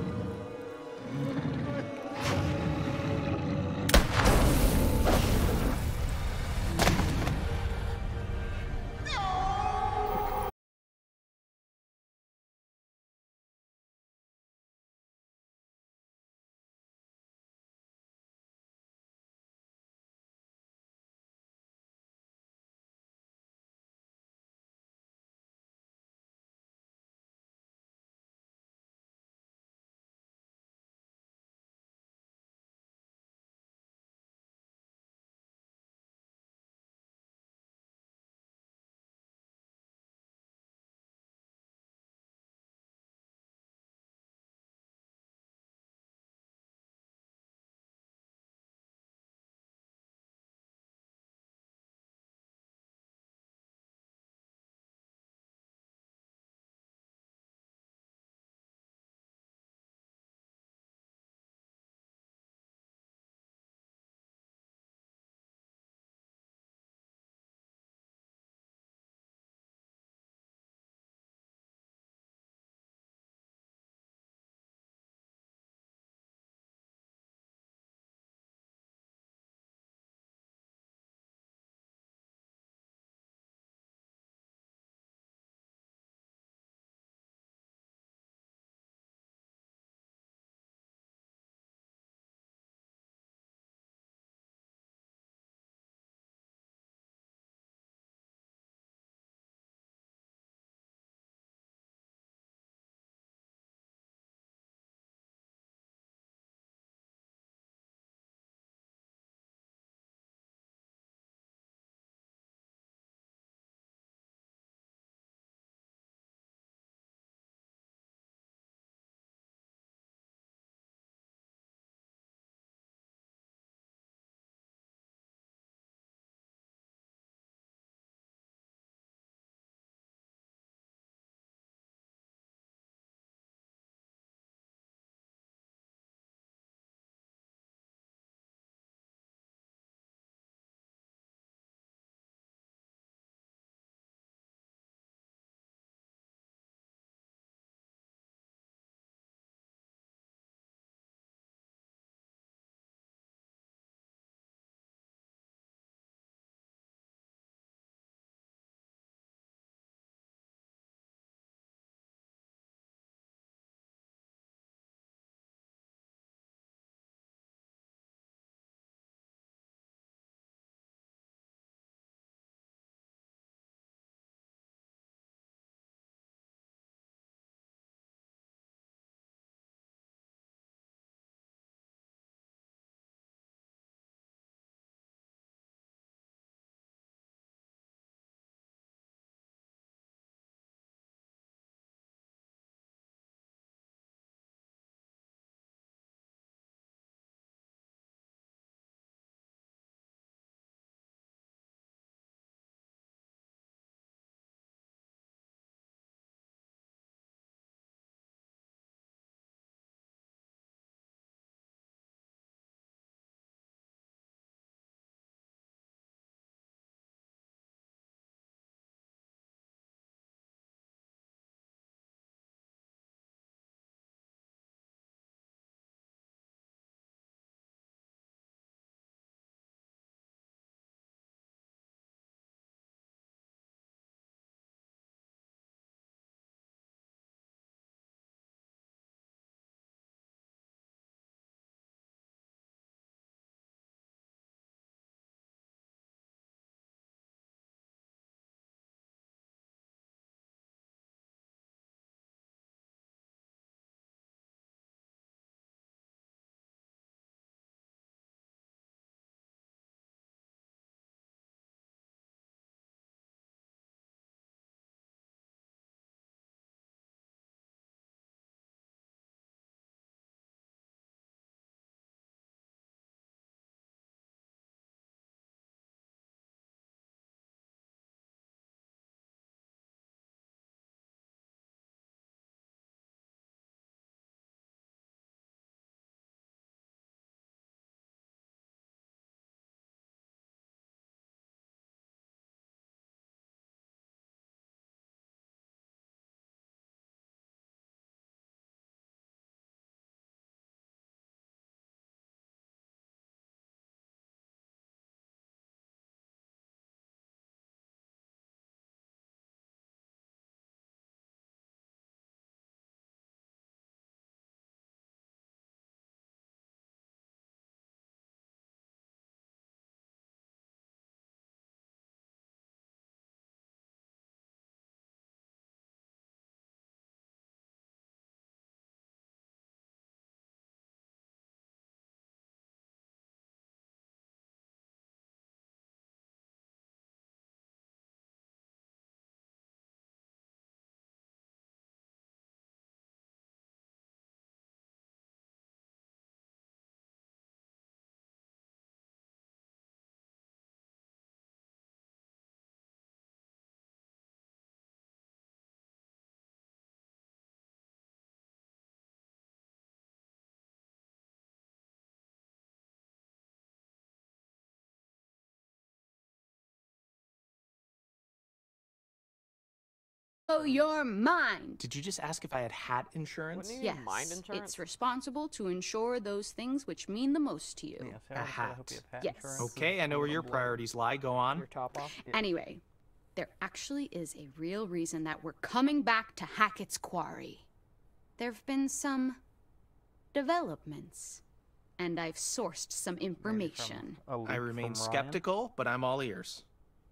your mind. Did you just ask if I had hat insurance? Yes. Mind insurance? It's responsible to insure those things which mean the most to you. Yeah, fair. A hat. I hope you have hat insurance. Okay, I know where your priorities lie. Go on. Your top off. Yeah. Anyway, there actually is a real reason that we're coming back to Hackett's Quarry. There've been some developments, and I've sourced some information. I remain skeptical, but I'm all ears.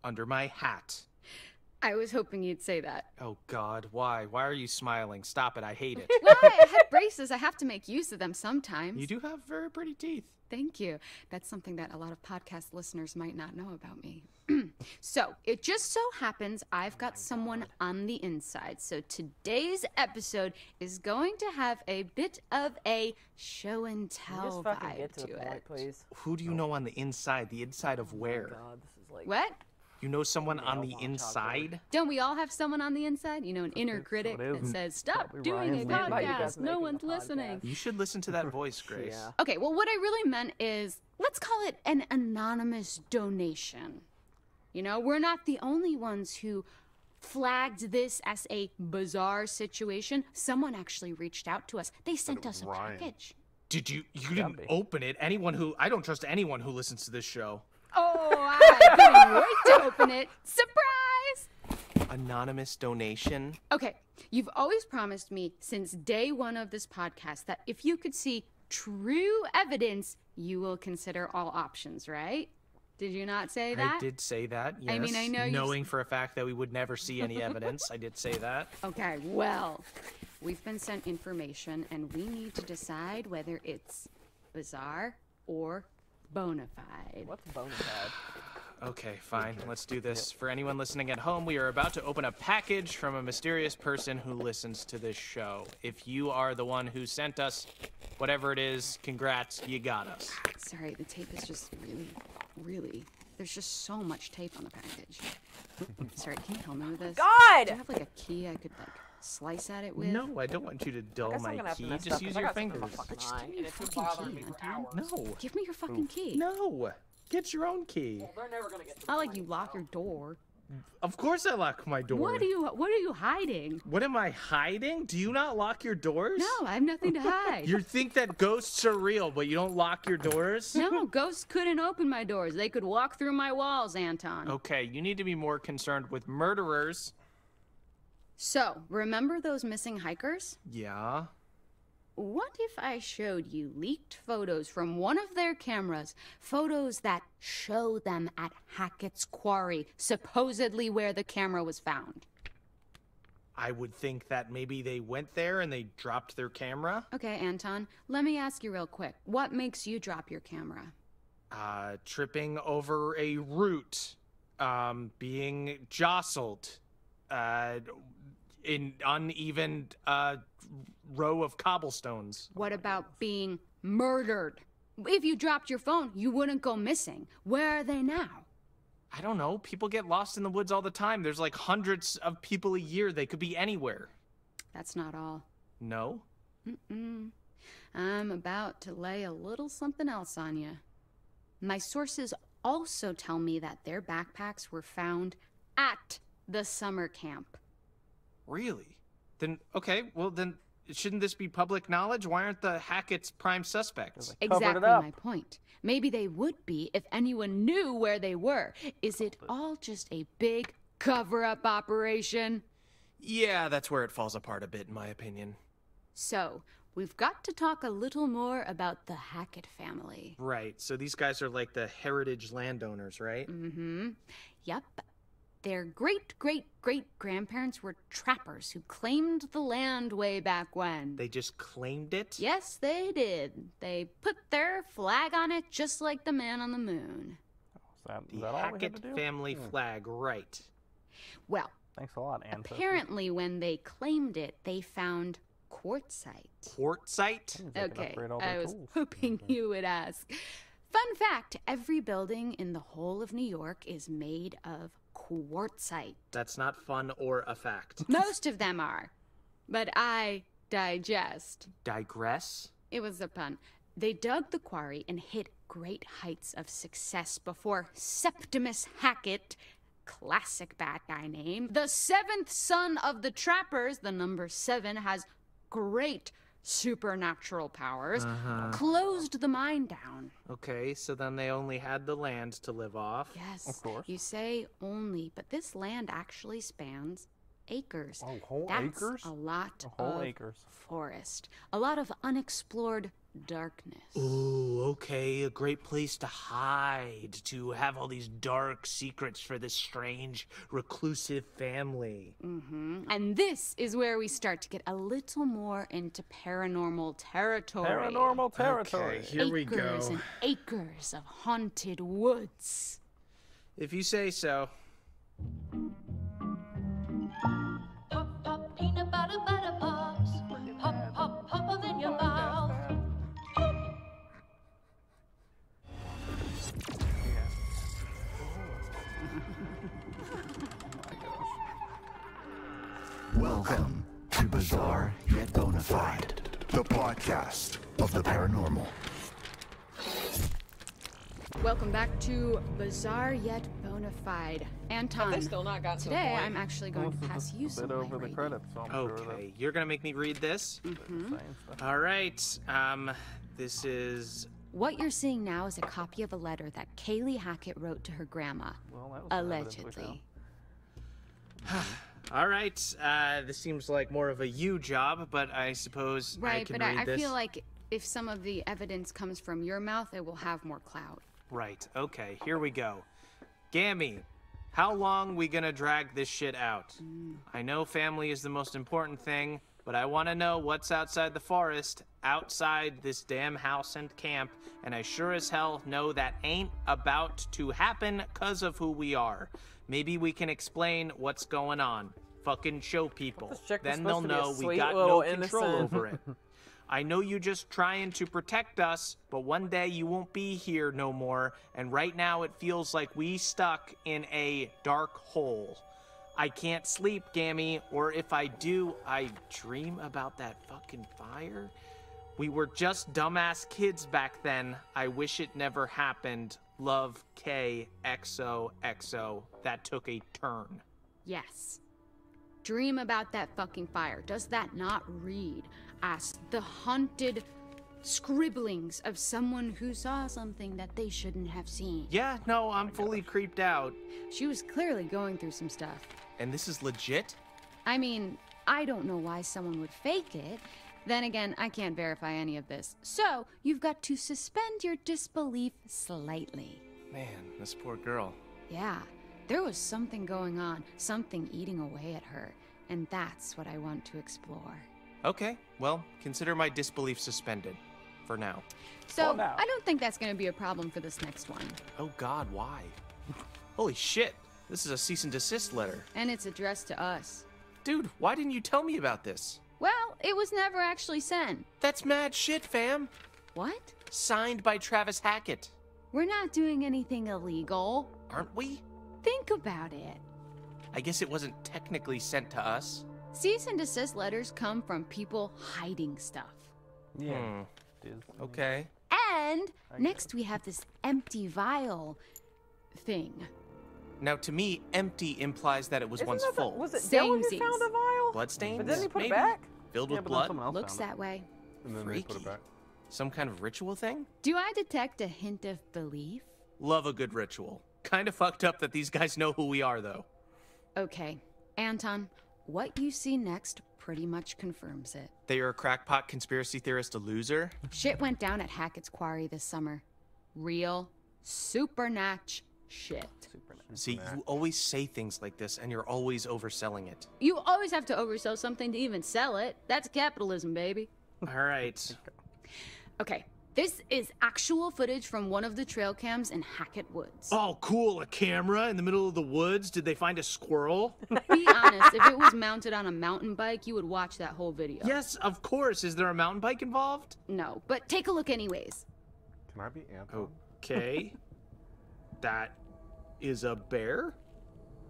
Under my hat. I was hoping you'd say that. Oh, God, why? Why are you smiling? Stop it. I hate it. Why? I had braces. I have to make use of them sometimes. You do have very pretty teeth. Thank you. That's something that a lot of podcast listeners might not know about me. So, it just so happens I've got someone on the inside. So, today's episode is going to have a bit of a show and tell vibe to it. Please? Who do you know on the inside? The inside of where? Oh God, this is like... What? You know someone on the inside? Don't we all have someone on the inside? You know, an inner critic that says, stop doing a podcast. No one's listening. You should listen to that voice, Grace. Yeah. Okay, well, what I really meant is, let's call it an anonymous donation. You know, we're not the only ones who flagged this as a bizarre situation. Someone actually reached out to us. They sent us a package. Did you? You didn't open it. Anyone who, I don't trust anyone who listens to this show. Oh, I couldn't wait to open it. Surprise! Anonymous donation. Okay, you've always promised me since day one of this podcast that if you could see true evidence, you will consider all options, right? Did you not say that? I did say that, yes. I mean, I know you... Knowing for a fact that we would never see any evidence, I did say that. Okay, well, we've been sent information, and we need to decide whether it's bizarre or Bonafide. What's Bonafide? Okay, fine. Let's do this. For anyone listening at home, we are about to open a package from a mysterious person who listens to this show. If you are the one who sent us whatever it is, congrats, you got us. Sorry, the tape is just really, there's just so much tape on the package. Sorry, can you help me with this? God! Do you have like a key I could like slice at it with? No, I don't want you to dull my key. Just use your fingers. Just give me your fucking key, Anton. No. Give me your fucking key. No. Get your own key. Well, they're never gonna get to the point, you lock your door. Of course I lock my door. What are you hiding? What am I hiding? Do you not lock your doors? No, I have nothing to hide. You think that ghosts are real, but you don't lock your doors? No, ghosts couldn't open my doors. They could walk through my walls, Anton. Okay, you need to be more concerned with murderers. So, remember those missing hikers? Yeah. What if I showed you leaked photos from one of their cameras, photos that show them at Hackett's Quarry, supposedly where the camera was found? I would think that maybe they went there and they dropped their camera. Okay, Anton, let me ask you real quick. What makes you drop your camera? Tripping over a root, being jostled, in uneven row of cobblestones. What about being murdered? If you dropped your phone, you wouldn't go missing. Where are they now? I don't know. People get lost in the woods all the time. There's like hundreds of people a year. They could be anywhere. That's not all. No? Mm-mm. I'm about to lay a little something else on you. My sources also tell me that their backpacks were found at the summer camp. Really? Then, okay, well then, shouldn't this be public knowledge? Why aren't the Hackett's prime suspects? Exactly my point. Maybe they would be if anyone knew where they were. Is it all just a big cover-up operation? Yeah, that's where it falls apart a bit, in my opinion. So, we've got to talk a little more about the Hackett family. Right, so these guys are like the heritage landowners, right? Mm-hmm. Yep. Their great-great-great-grandparents were trappers who claimed the land way back when. They just claimed it? Yes, they did. They put their flag on it just like the man on the moon. Is that all we had to do? The Hackett family flag, right. Well, thanks a lot, Anton. Apparently when they claimed it, they found quartzite. Quartzite? Okay, I was hoping you would ask. Fun fact, every building in the whole of New York is made of quartzite. That's not fun or a fact. Most of them are, but I digress. It was a pun. They dug the quarry and hit great heights of success before Septimus Hackett, classic bad guy name. The seventh son of the Trappers, the number 7, has great supernatural powers, closed the mine down. Okay, so then they only had the land to live off. Yes, of course. You say only, but this land actually spans acres. Oh, whole acres? That's a lot of forest. A lot of unexplored darkness. Ooh, okay, a great place to hide, to have all these dark secrets for this strange, reclusive family. And this is where we start to get a little more into paranormal territory. Paranormal territory. Okay, here we go. Acres and acres of haunted woods. If you say so. Pop, pop, peanut butter, butter pops. Pop, pop, pop up in your mouth. Welcome to Bizarre Yet Bonafide, the podcast of the paranormal. Welcome back to Bizarre Yet Bonafide. Anton, still not got today I'm actually going to pass you some over the credits. Okay, you're going to make me read this? All right, this is... What you're seeing now is a copy of a letter that Kaylee Hackett wrote to her grandma, allegedly. All right, this seems like more of a you job, but I suppose I can read this. Right, but I feel like if some of the evidence comes from your mouth, it will have more clout. Right, okay, here we go. Gammy, how long we gonna drag this shit out? I know family is the most important thing, but I want to know what's outside the forest, outside this damn house and camp, and I sure as hell know that ain't about to happen because of who we are. Maybe we can explain what's going on. Fucking show people. Then they'll know we got no control over it. I know you're just trying to protect us, but one day you won't be here no more, and right now it feels like we stuck in a dark hole. I can't sleep, Gammy, or if I do, I dream about that fucking fire. We were just dumbass kids back then. I wish it never happened. Love, K, XOXO. That took a turn. Yes. Dream about that fucking fire. Does that not read as the haunted scribblings of someone who saw something that they shouldn't have seen? Yeah, no, I'm fully creeped out. She was clearly going through some stuff. And this is legit? I mean, I don't know why someone would fake it. Then again, I can't verify any of this. So, you've got to suspend your disbelief slightly. Man, this poor girl. Yeah, there was something going on, something eating away at her. And that's what I want to explore. Okay, well, consider my disbelief suspended. For now. So, I don't think that's going to be a problem for this next one. Oh god, why? Holy shit, this is a cease and desist letter. And it's addressed to us. Dude, why didn't you tell me about this? Well, it was never actually sent. That's mad shit, fam. What? Signed by Travis Hackett. We're not doing anything illegal. Aren't we? Think about it. I guess it wasn't technically sent to us. Cease and desist letters come from people hiding stuff. Yeah. Okay. And next we have this empty vial thing. Now to me, empty implies that it was once full. Was it Dylan who found a vial? Bloodstains? But didn't he put it back? Filled with blood? Looks that way. And then they put it back. Some kind of ritual thing? Do I detect a hint of belief? Love a good ritual. Kind of fucked up that these guys know who we are, though. Okay. Anton, what you see next pretty much confirms it. That you're a crackpot conspiracy theorist, a loser? Shit went down at Hackett's Quarry this summer. Real supernatch shit. See, you always say things like this, and you're always overselling it. You always have to oversell something to even sell it. That's capitalism, baby. All right. Okay, this is actual footage from one of the trail cams in Hackett Woods. Oh, cool, a camera in the middle of the woods? Did they find a squirrel? Be honest, if it was mounted on a mountain bike, you would watch that whole video. Yes, of course. Is there a mountain bike involved? No, but take a look anyways. Can I be Anton? Okay. That is a bear?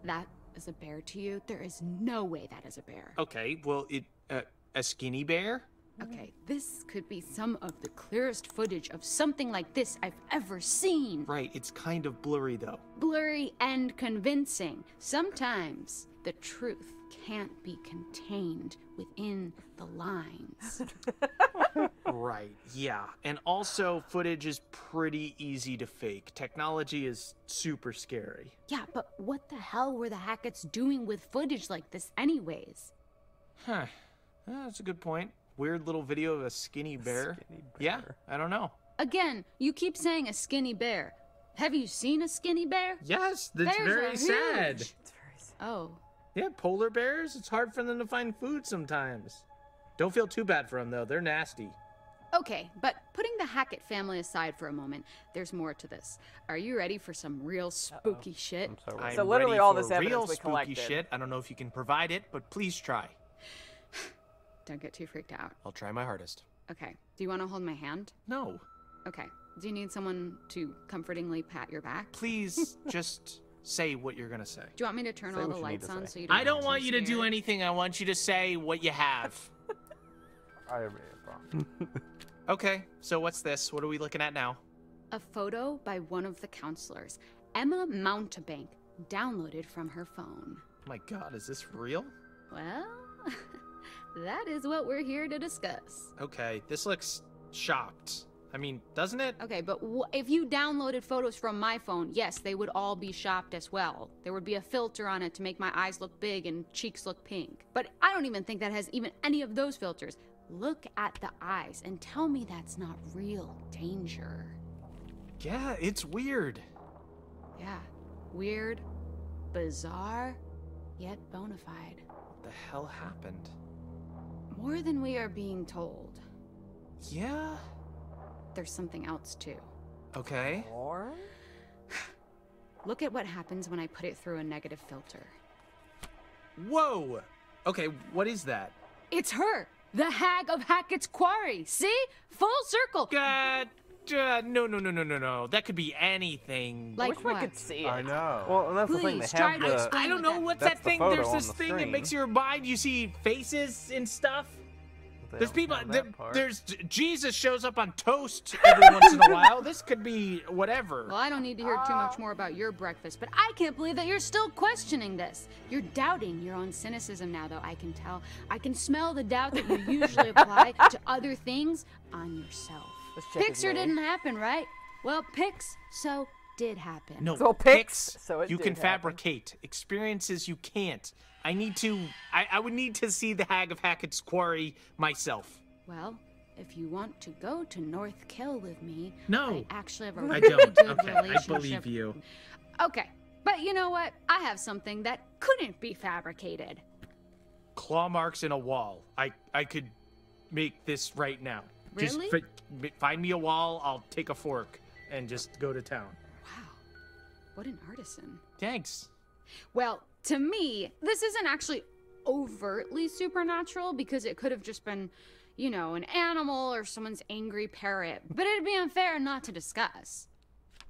That is a bear to you? There is no way that is a bear. Okay, well, a skinny bear? Okay, this could be some of the clearest footage of something like this I've ever seen. Right, it's kind of blurry though. Blurry and convincing. Sometimes the truth can't be contained within the lines. Right, yeah. And also, footage is pretty easy to fake. Technology is super scary. Yeah, but what the hell were the Hacketts doing with footage like this anyways? Huh, that's a good point. Weird little video of a skinny bear. Yeah, I don't know. Again, you keep saying a skinny bear. Have you seen a skinny bear? Yes, that's very sad. It's very sad. Oh. Yeah, polar bears, it's hard for them to find food sometimes. Don't feel too bad for them, though. They're nasty. Okay, but putting the Hackett family aside for a moment, there's more to this. Are you ready for some real spooky shit? So literally all this evidence we collected. Real spooky shit. I don't know if you can provide it, but please try. Don't get too freaked out. I'll try my hardest. Okay. Do you want to hold my hand? No. Okay. Do you need someone to comfortingly pat your back? Please, just say what you're going to say. Do you want me to turn all the lights on so you don't... I don't want you to do anything. I want you to say what you have. I already have wrong. Okay. So what's this? What are we looking at now? A photo by one of the counselors, Emma Mountebank, downloaded from her phone. My God, is this real? Well... That is what we're here to discuss. Okay, this looks shopped. I mean, doesn't it? Okay, but if you downloaded photos from my phone, yes, they would all be shopped as well. There would be a filter on it to make my eyes look big and cheeks look pink. But I don't even think that has even any of those filters. Look at the eyes and tell me that's not real danger. Yeah, it's weird. Yeah, weird, bizarre, yet bonafide. What the hell happened? More than we are being told. Yeah? There's something else, too. Okay. Or? Look at what happens when I put it through a negative filter. Whoa! Okay, what is that? It's her! The hag of Hackett's Quarry! See? Full circle! God! No. That could be anything. Like I wish I could see it. I know. Well, and that's the thing. They have the, I don't know what's that thing. There's this thing that makes your mind. You see faces and stuff. There's people. There's Jesus shows up on toast every once in a while. This could be whatever. Well, I don't need to hear too much more about your breakfast, but I can't believe that you're still questioning this. You're doubting your own cynicism now, though. I can tell. I can smell the doubt that you usually apply to other things on yourself. Picture didn't happen, right? Well, Pix, so did happen. No, so Pix, so you can fabricate. Happen. Experiences you can't. I need to, I would need to see the Hag of Hackett's Quarry myself. Well, if you want to go to North Kill with me. No. I actually have a really good relationship. I believe you. Okay, but you know what? I have something that couldn't be fabricated. Claw marks in a wall. I could make this right now. Really? Just find me a wall, I'll take a fork, and just go to town. Wow. What an artisan. Thanks. Well, to me, this isn't actually overtly supernatural because it could have just been, you know, an animal or someone's angry parrot. But it'd be unfair not to discuss.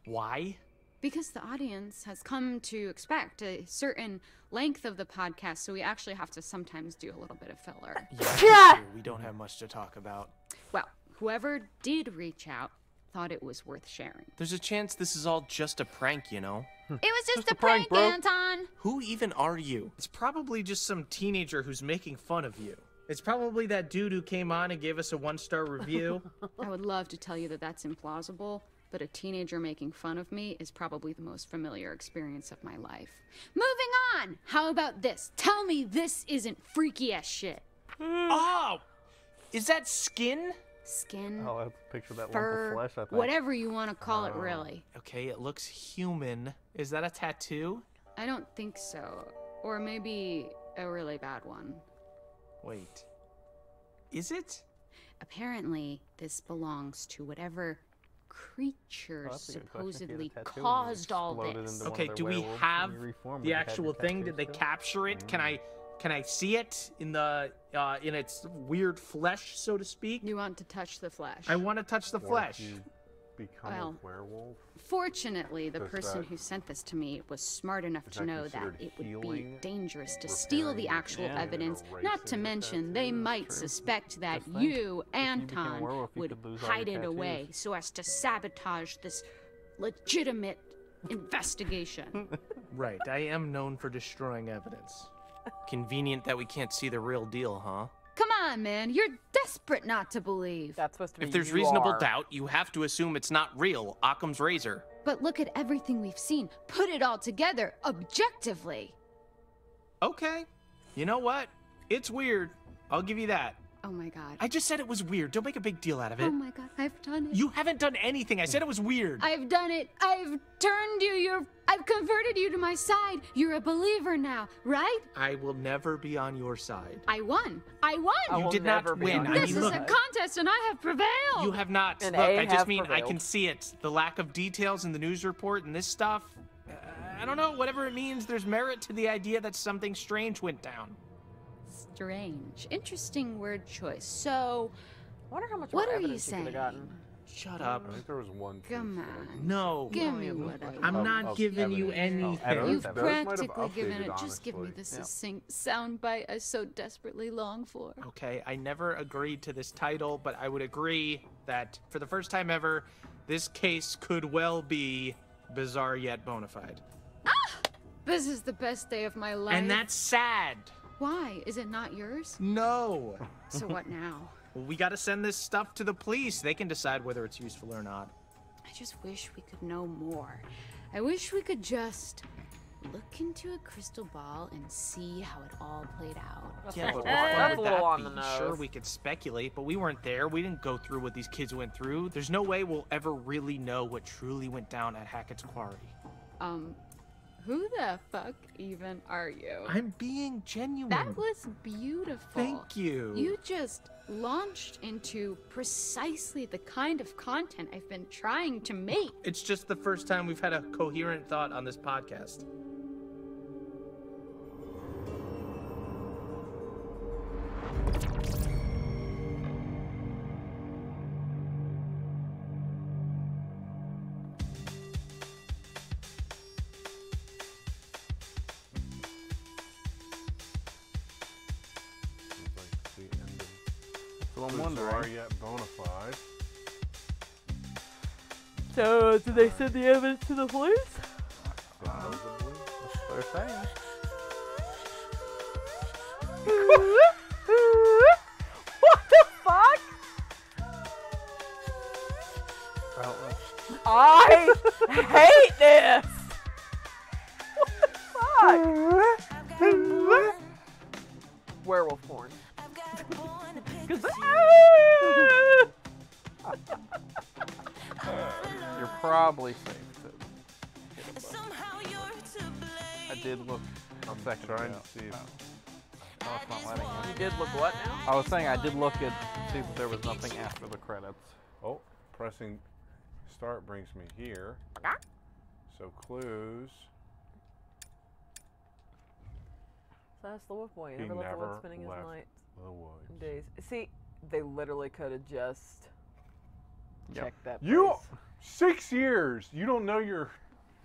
Why? Because the audience has come to expect a certain length of the podcast, so we actually have to sometimes do a little bit of filler. Yeah, we don't have much to talk about. Well, whoever did reach out thought it was worth sharing. There's a chance this is all just a prank, you know? It was just a prank, Anton! Who even are you? It's probably just some teenager who's making fun of you. It's probably that dude who came on and gave us a 1-star review. I would love to tell you that that's implausible, but a teenager making fun of me is probably the most familiar experience of my life. Moving on! How about this? Tell me this isn't freaky as shit. Oh! Is that skin? Skin, oh, I picture that fur, lump of flesh, I think. Whatever you want to call it, really. Okay, it looks human. Is that a tattoo? I don't think so. Or maybe a really bad one. Wait. Is it? Apparently, this belongs to whatever... creature supposedly caused all this. Okay, do we have the actual thing? Did they capture it? Can I see it in the in its weird flesh, so to speak? You want to touch the flesh? I want to touch the flesh. become a werewolf? Fortunately, the person who sent this to me was smart enough to know that it would be dangerous to steal the actual evidence, not to mention they might suspect that you, Anton, would hide it away so as to sabotage this legitimate investigation. Right, I am known for destroying evidence. Convenient that we can't see the real deal, huh? Come on, man, you're desperate not to believe. That's supposed to be. If there's reasonable doubt, you have to assume it's not real, Occam's razor. But look at everything we've seen. Put it all together, objectively. Okay. You know what? It's weird. I'll give you that. Oh my god. I just said it was weird. Don't make a big deal out of it. Oh my god, I've done it. You haven't done anything. I said it was weird. I've done it. I've turned you. I've converted you to my side. You're a believer now, right? I will never be on your side. I won. I won. You did not win. This is a contest and I have prevailed. You have not. Look, I just mean I can see it. The lack of details in the news report and this stuff. I don't know. Whatever it means, there's merit to the idea that something strange went down. Strange. Interesting word choice. So, I wonder how much more evidence you could have gotten. Shut up. I think there was one. Come on. No. Give me whatever. I'm not giving you anything. You've practically given it. Just give me the succinct soundbite I so desperately long for. Okay, I never agreed to this title, but I would agree that for the first time ever, this case could well be Bizarre Yet Bonafide. Ah! This is the best day of my life. And that's sad. Why? Is it not yours? No. So what now? Well, we gotta send this stuff to the police. They can decide whether it's useful or not. I just wish we could know more. I wish we could just look into a crystal ball and see how it all played out. Yeah, but that's a little on the nose. Sure, we could speculate, but we weren't there. We didn't go through what these kids went through. There's no way we'll ever really know what truly went down at Hackett's Quarry. Who the fuck even are you? I'm being genuine. That was beautiful. Thank you. You just launched into precisely the kind of content I've been trying to make. It's just the first time we've had a coherent thought on this podcast. Bonafide. So, did they send the evidence to the police? Supposedly. That's their thing. What the fuck? I hate this! What the fuck? Werewolf porn. You're probably safe to somehow you're to blame. I did look. I'm trying to see. Oh, it's not letting you. You did look what now? I was saying I did look at see if there was nothing after the credits. Oh, pressing start brings me here. So clues. So that's the wolf boy. You never left the wolf spinning his night. Days. See, they literally could have just checked that place. You 6 years. You don't know your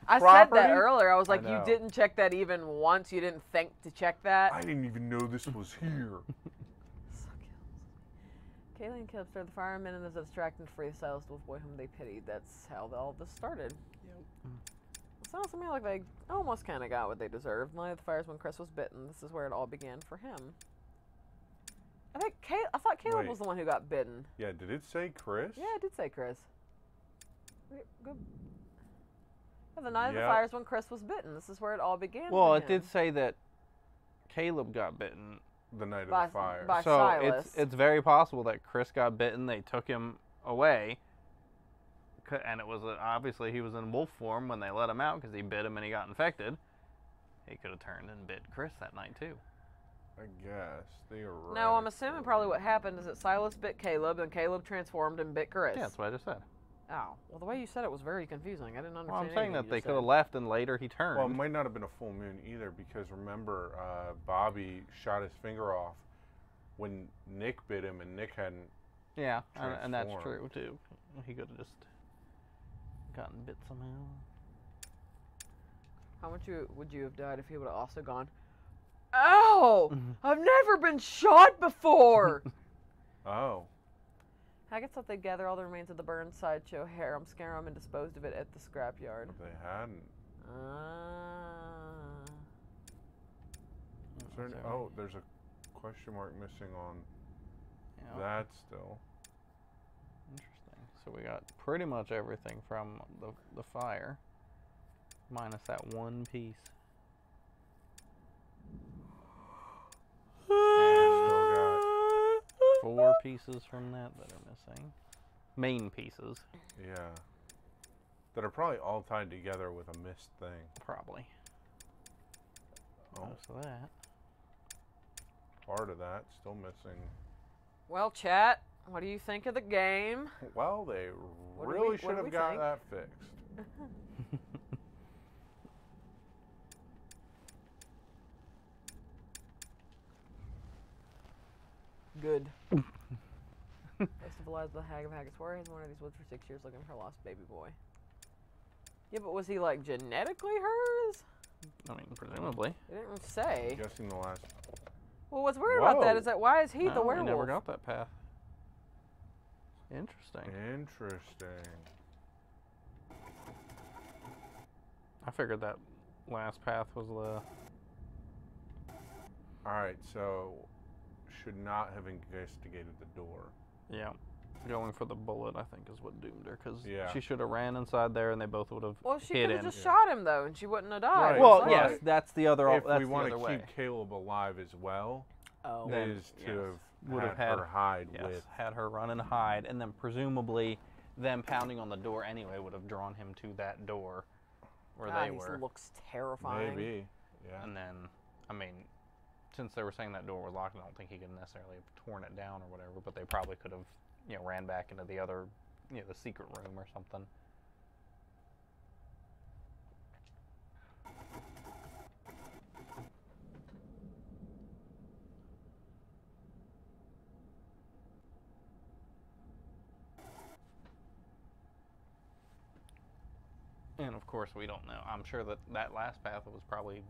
property? I said that earlier. I was like, you didn't check that even once. You didn't think to check that. I didn't even know this was here. So Kaylee and Caleb started the firemen and was distracted for the Silas wolf boy whom they pitied. That's how all this started. Yep. It sounds to me like they almost kind of got what they deserved. One of the fires when Chris was bitten. This is where it all began for him. I thought Caleb was the one who got bitten. Yeah, did it say Chris? Yeah, it did say Chris. The night of the fires when Chris was bitten. This is where it all began. Well, it did say that Caleb got bitten the night of the fires. By Silas. It's very possible that Chris got bitten. They took him away. And it was obviously he was in wolf form when they let him out because he bit him and he got infected. He could have turned and bit Chris that night too. I guess they are right. No, I'm assuming probably what happened is that Silas bit Caleb, and Caleb transformed and bit Chris. Yeah, that's what I just said. Oh, well, the way you said it was very confusing. I didn't understand. Well, I'm saying that they could have left, and later he turned. Well, it might not have been a full moon either, because remember, Bobby shot his finger off when Nick bit him, and Nick hadn't. Yeah, and that's true too. He could have just. gotten bit somehow. How much would you have died if he would have also gone, ow! I've never been shot before! Oh. Hackett thought they'd gather all the remains of the burned sideshow Harum Scarum and disposed of it at the scrapyard. But they hadn't. Oh, there's a question mark missing on that still. Interesting. So we got pretty much everything from the fire, minus that one piece. Four pieces from that are missing. Main pieces. Yeah. That are probably all tied together with a missed thing. Probably. Oh. Most of that. Part of that still missing. Well, chat, what do you think of the game? Well, they really should have got that fixed. Good. Most of Eliza, the hag of Haggett's Warrior, has wanted these woods for 6 years looking for her lost baby boy. Yeah, but was he, like, genetically hers? I mean, presumably. It didn't say. I'm guessing the last. Well, what's weird about that is that why is he the werewolf? I never got that path. Interesting. Interesting. I figured that last path was the. Alright, so. Should not have investigated the door. Yeah. Going for the bullet, I think, is what doomed her, because she should have ran inside there, and they both would have hit him. Well, she could have just shot him, though, and she wouldn't have died. Right. Well, yes, that's the other way. If we want to keep Caleb alive as well, that is to have had her hide with. Had her run and hide, and then presumably them pounding on the door anyway would have drawn him to that door where they were. This looks terrifying. Maybe, yeah. And then, I mean, since they were saying that door was locked, I don't think he could necessarily have torn it down or whatever, but they probably could have, ran back into the other, the secret room or something. And of course, we don't know. I'm sure that that last path was probably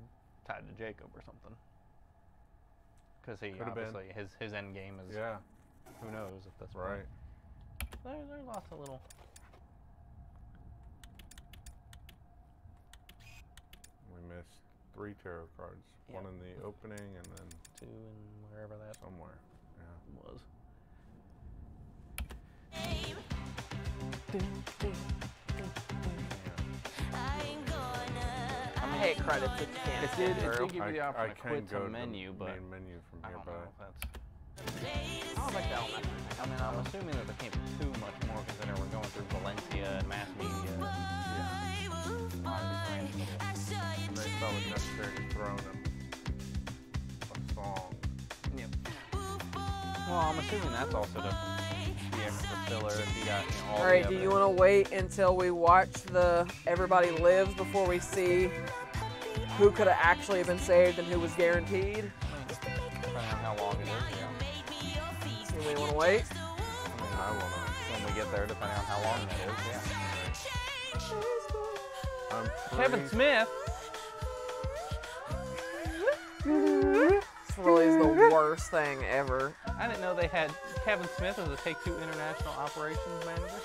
tied to Jacob or something. Because he obviously, his end game is, who knows at this point. Right. There's lots of little. We missed 3 tarot cards. Yep. One in the opening and then. 2 in wherever that. Somewhere. Yeah. Was. Hey, credits. It did give you the option to quit the menu, but I don't know if that's. I don't like that one. I mean, I'm assuming that there can't be too much more because we're going through Valencia and mass media. Yeah. They felt it necessary to throw them a song. Yep. Well, I'm assuming that's also the filler. If you got, all right, do you want to wait until we watch the Everybody Lives before we see who could have actually been saved and who was guaranteed? Depending on how long it is, yeah. You want to wait? I mean, I will. When we get there, depending on how long it is, Kevin Smith! This really is the worst thing ever. I didn't know they had Kevin Smith as a Take-Two International Operations Manager.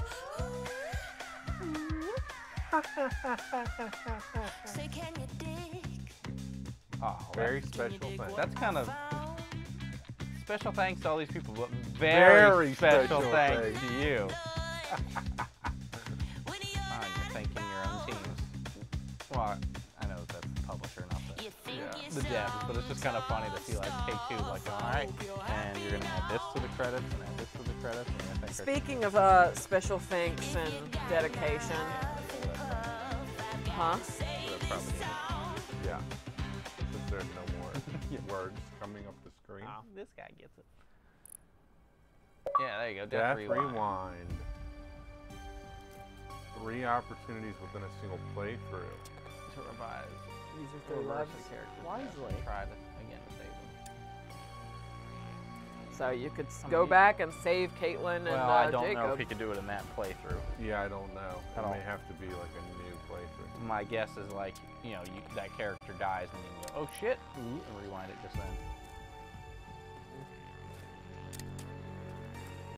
Very special thanks. That's kind of special thanks to all these people, but very special thanks to you. You're thanking your own teams. Well, I know that's the publisher, not the devs, but it's just kind of funny to see like Take-Two, like, all right, and you're gonna add this to the credits and add this to the credits. And speaking of special thanks and dedication. Huh? Yeah. Since there's no more words coming up the screen. Oh, this guy gets it. Yeah, there you go. Death Rewind. 3 opportunities within a single playthrough. To revise. These are 3 characters. Wisely. Try to, again, save them. So you could go back and save Kaitlyn and Jacob. Well, I don't know if he could do it in that playthrough. Yeah, I don't know. It may have to be like a new playthrough. My guess is like, you know, that character dies and then you go, oh shit, and rewind it just then.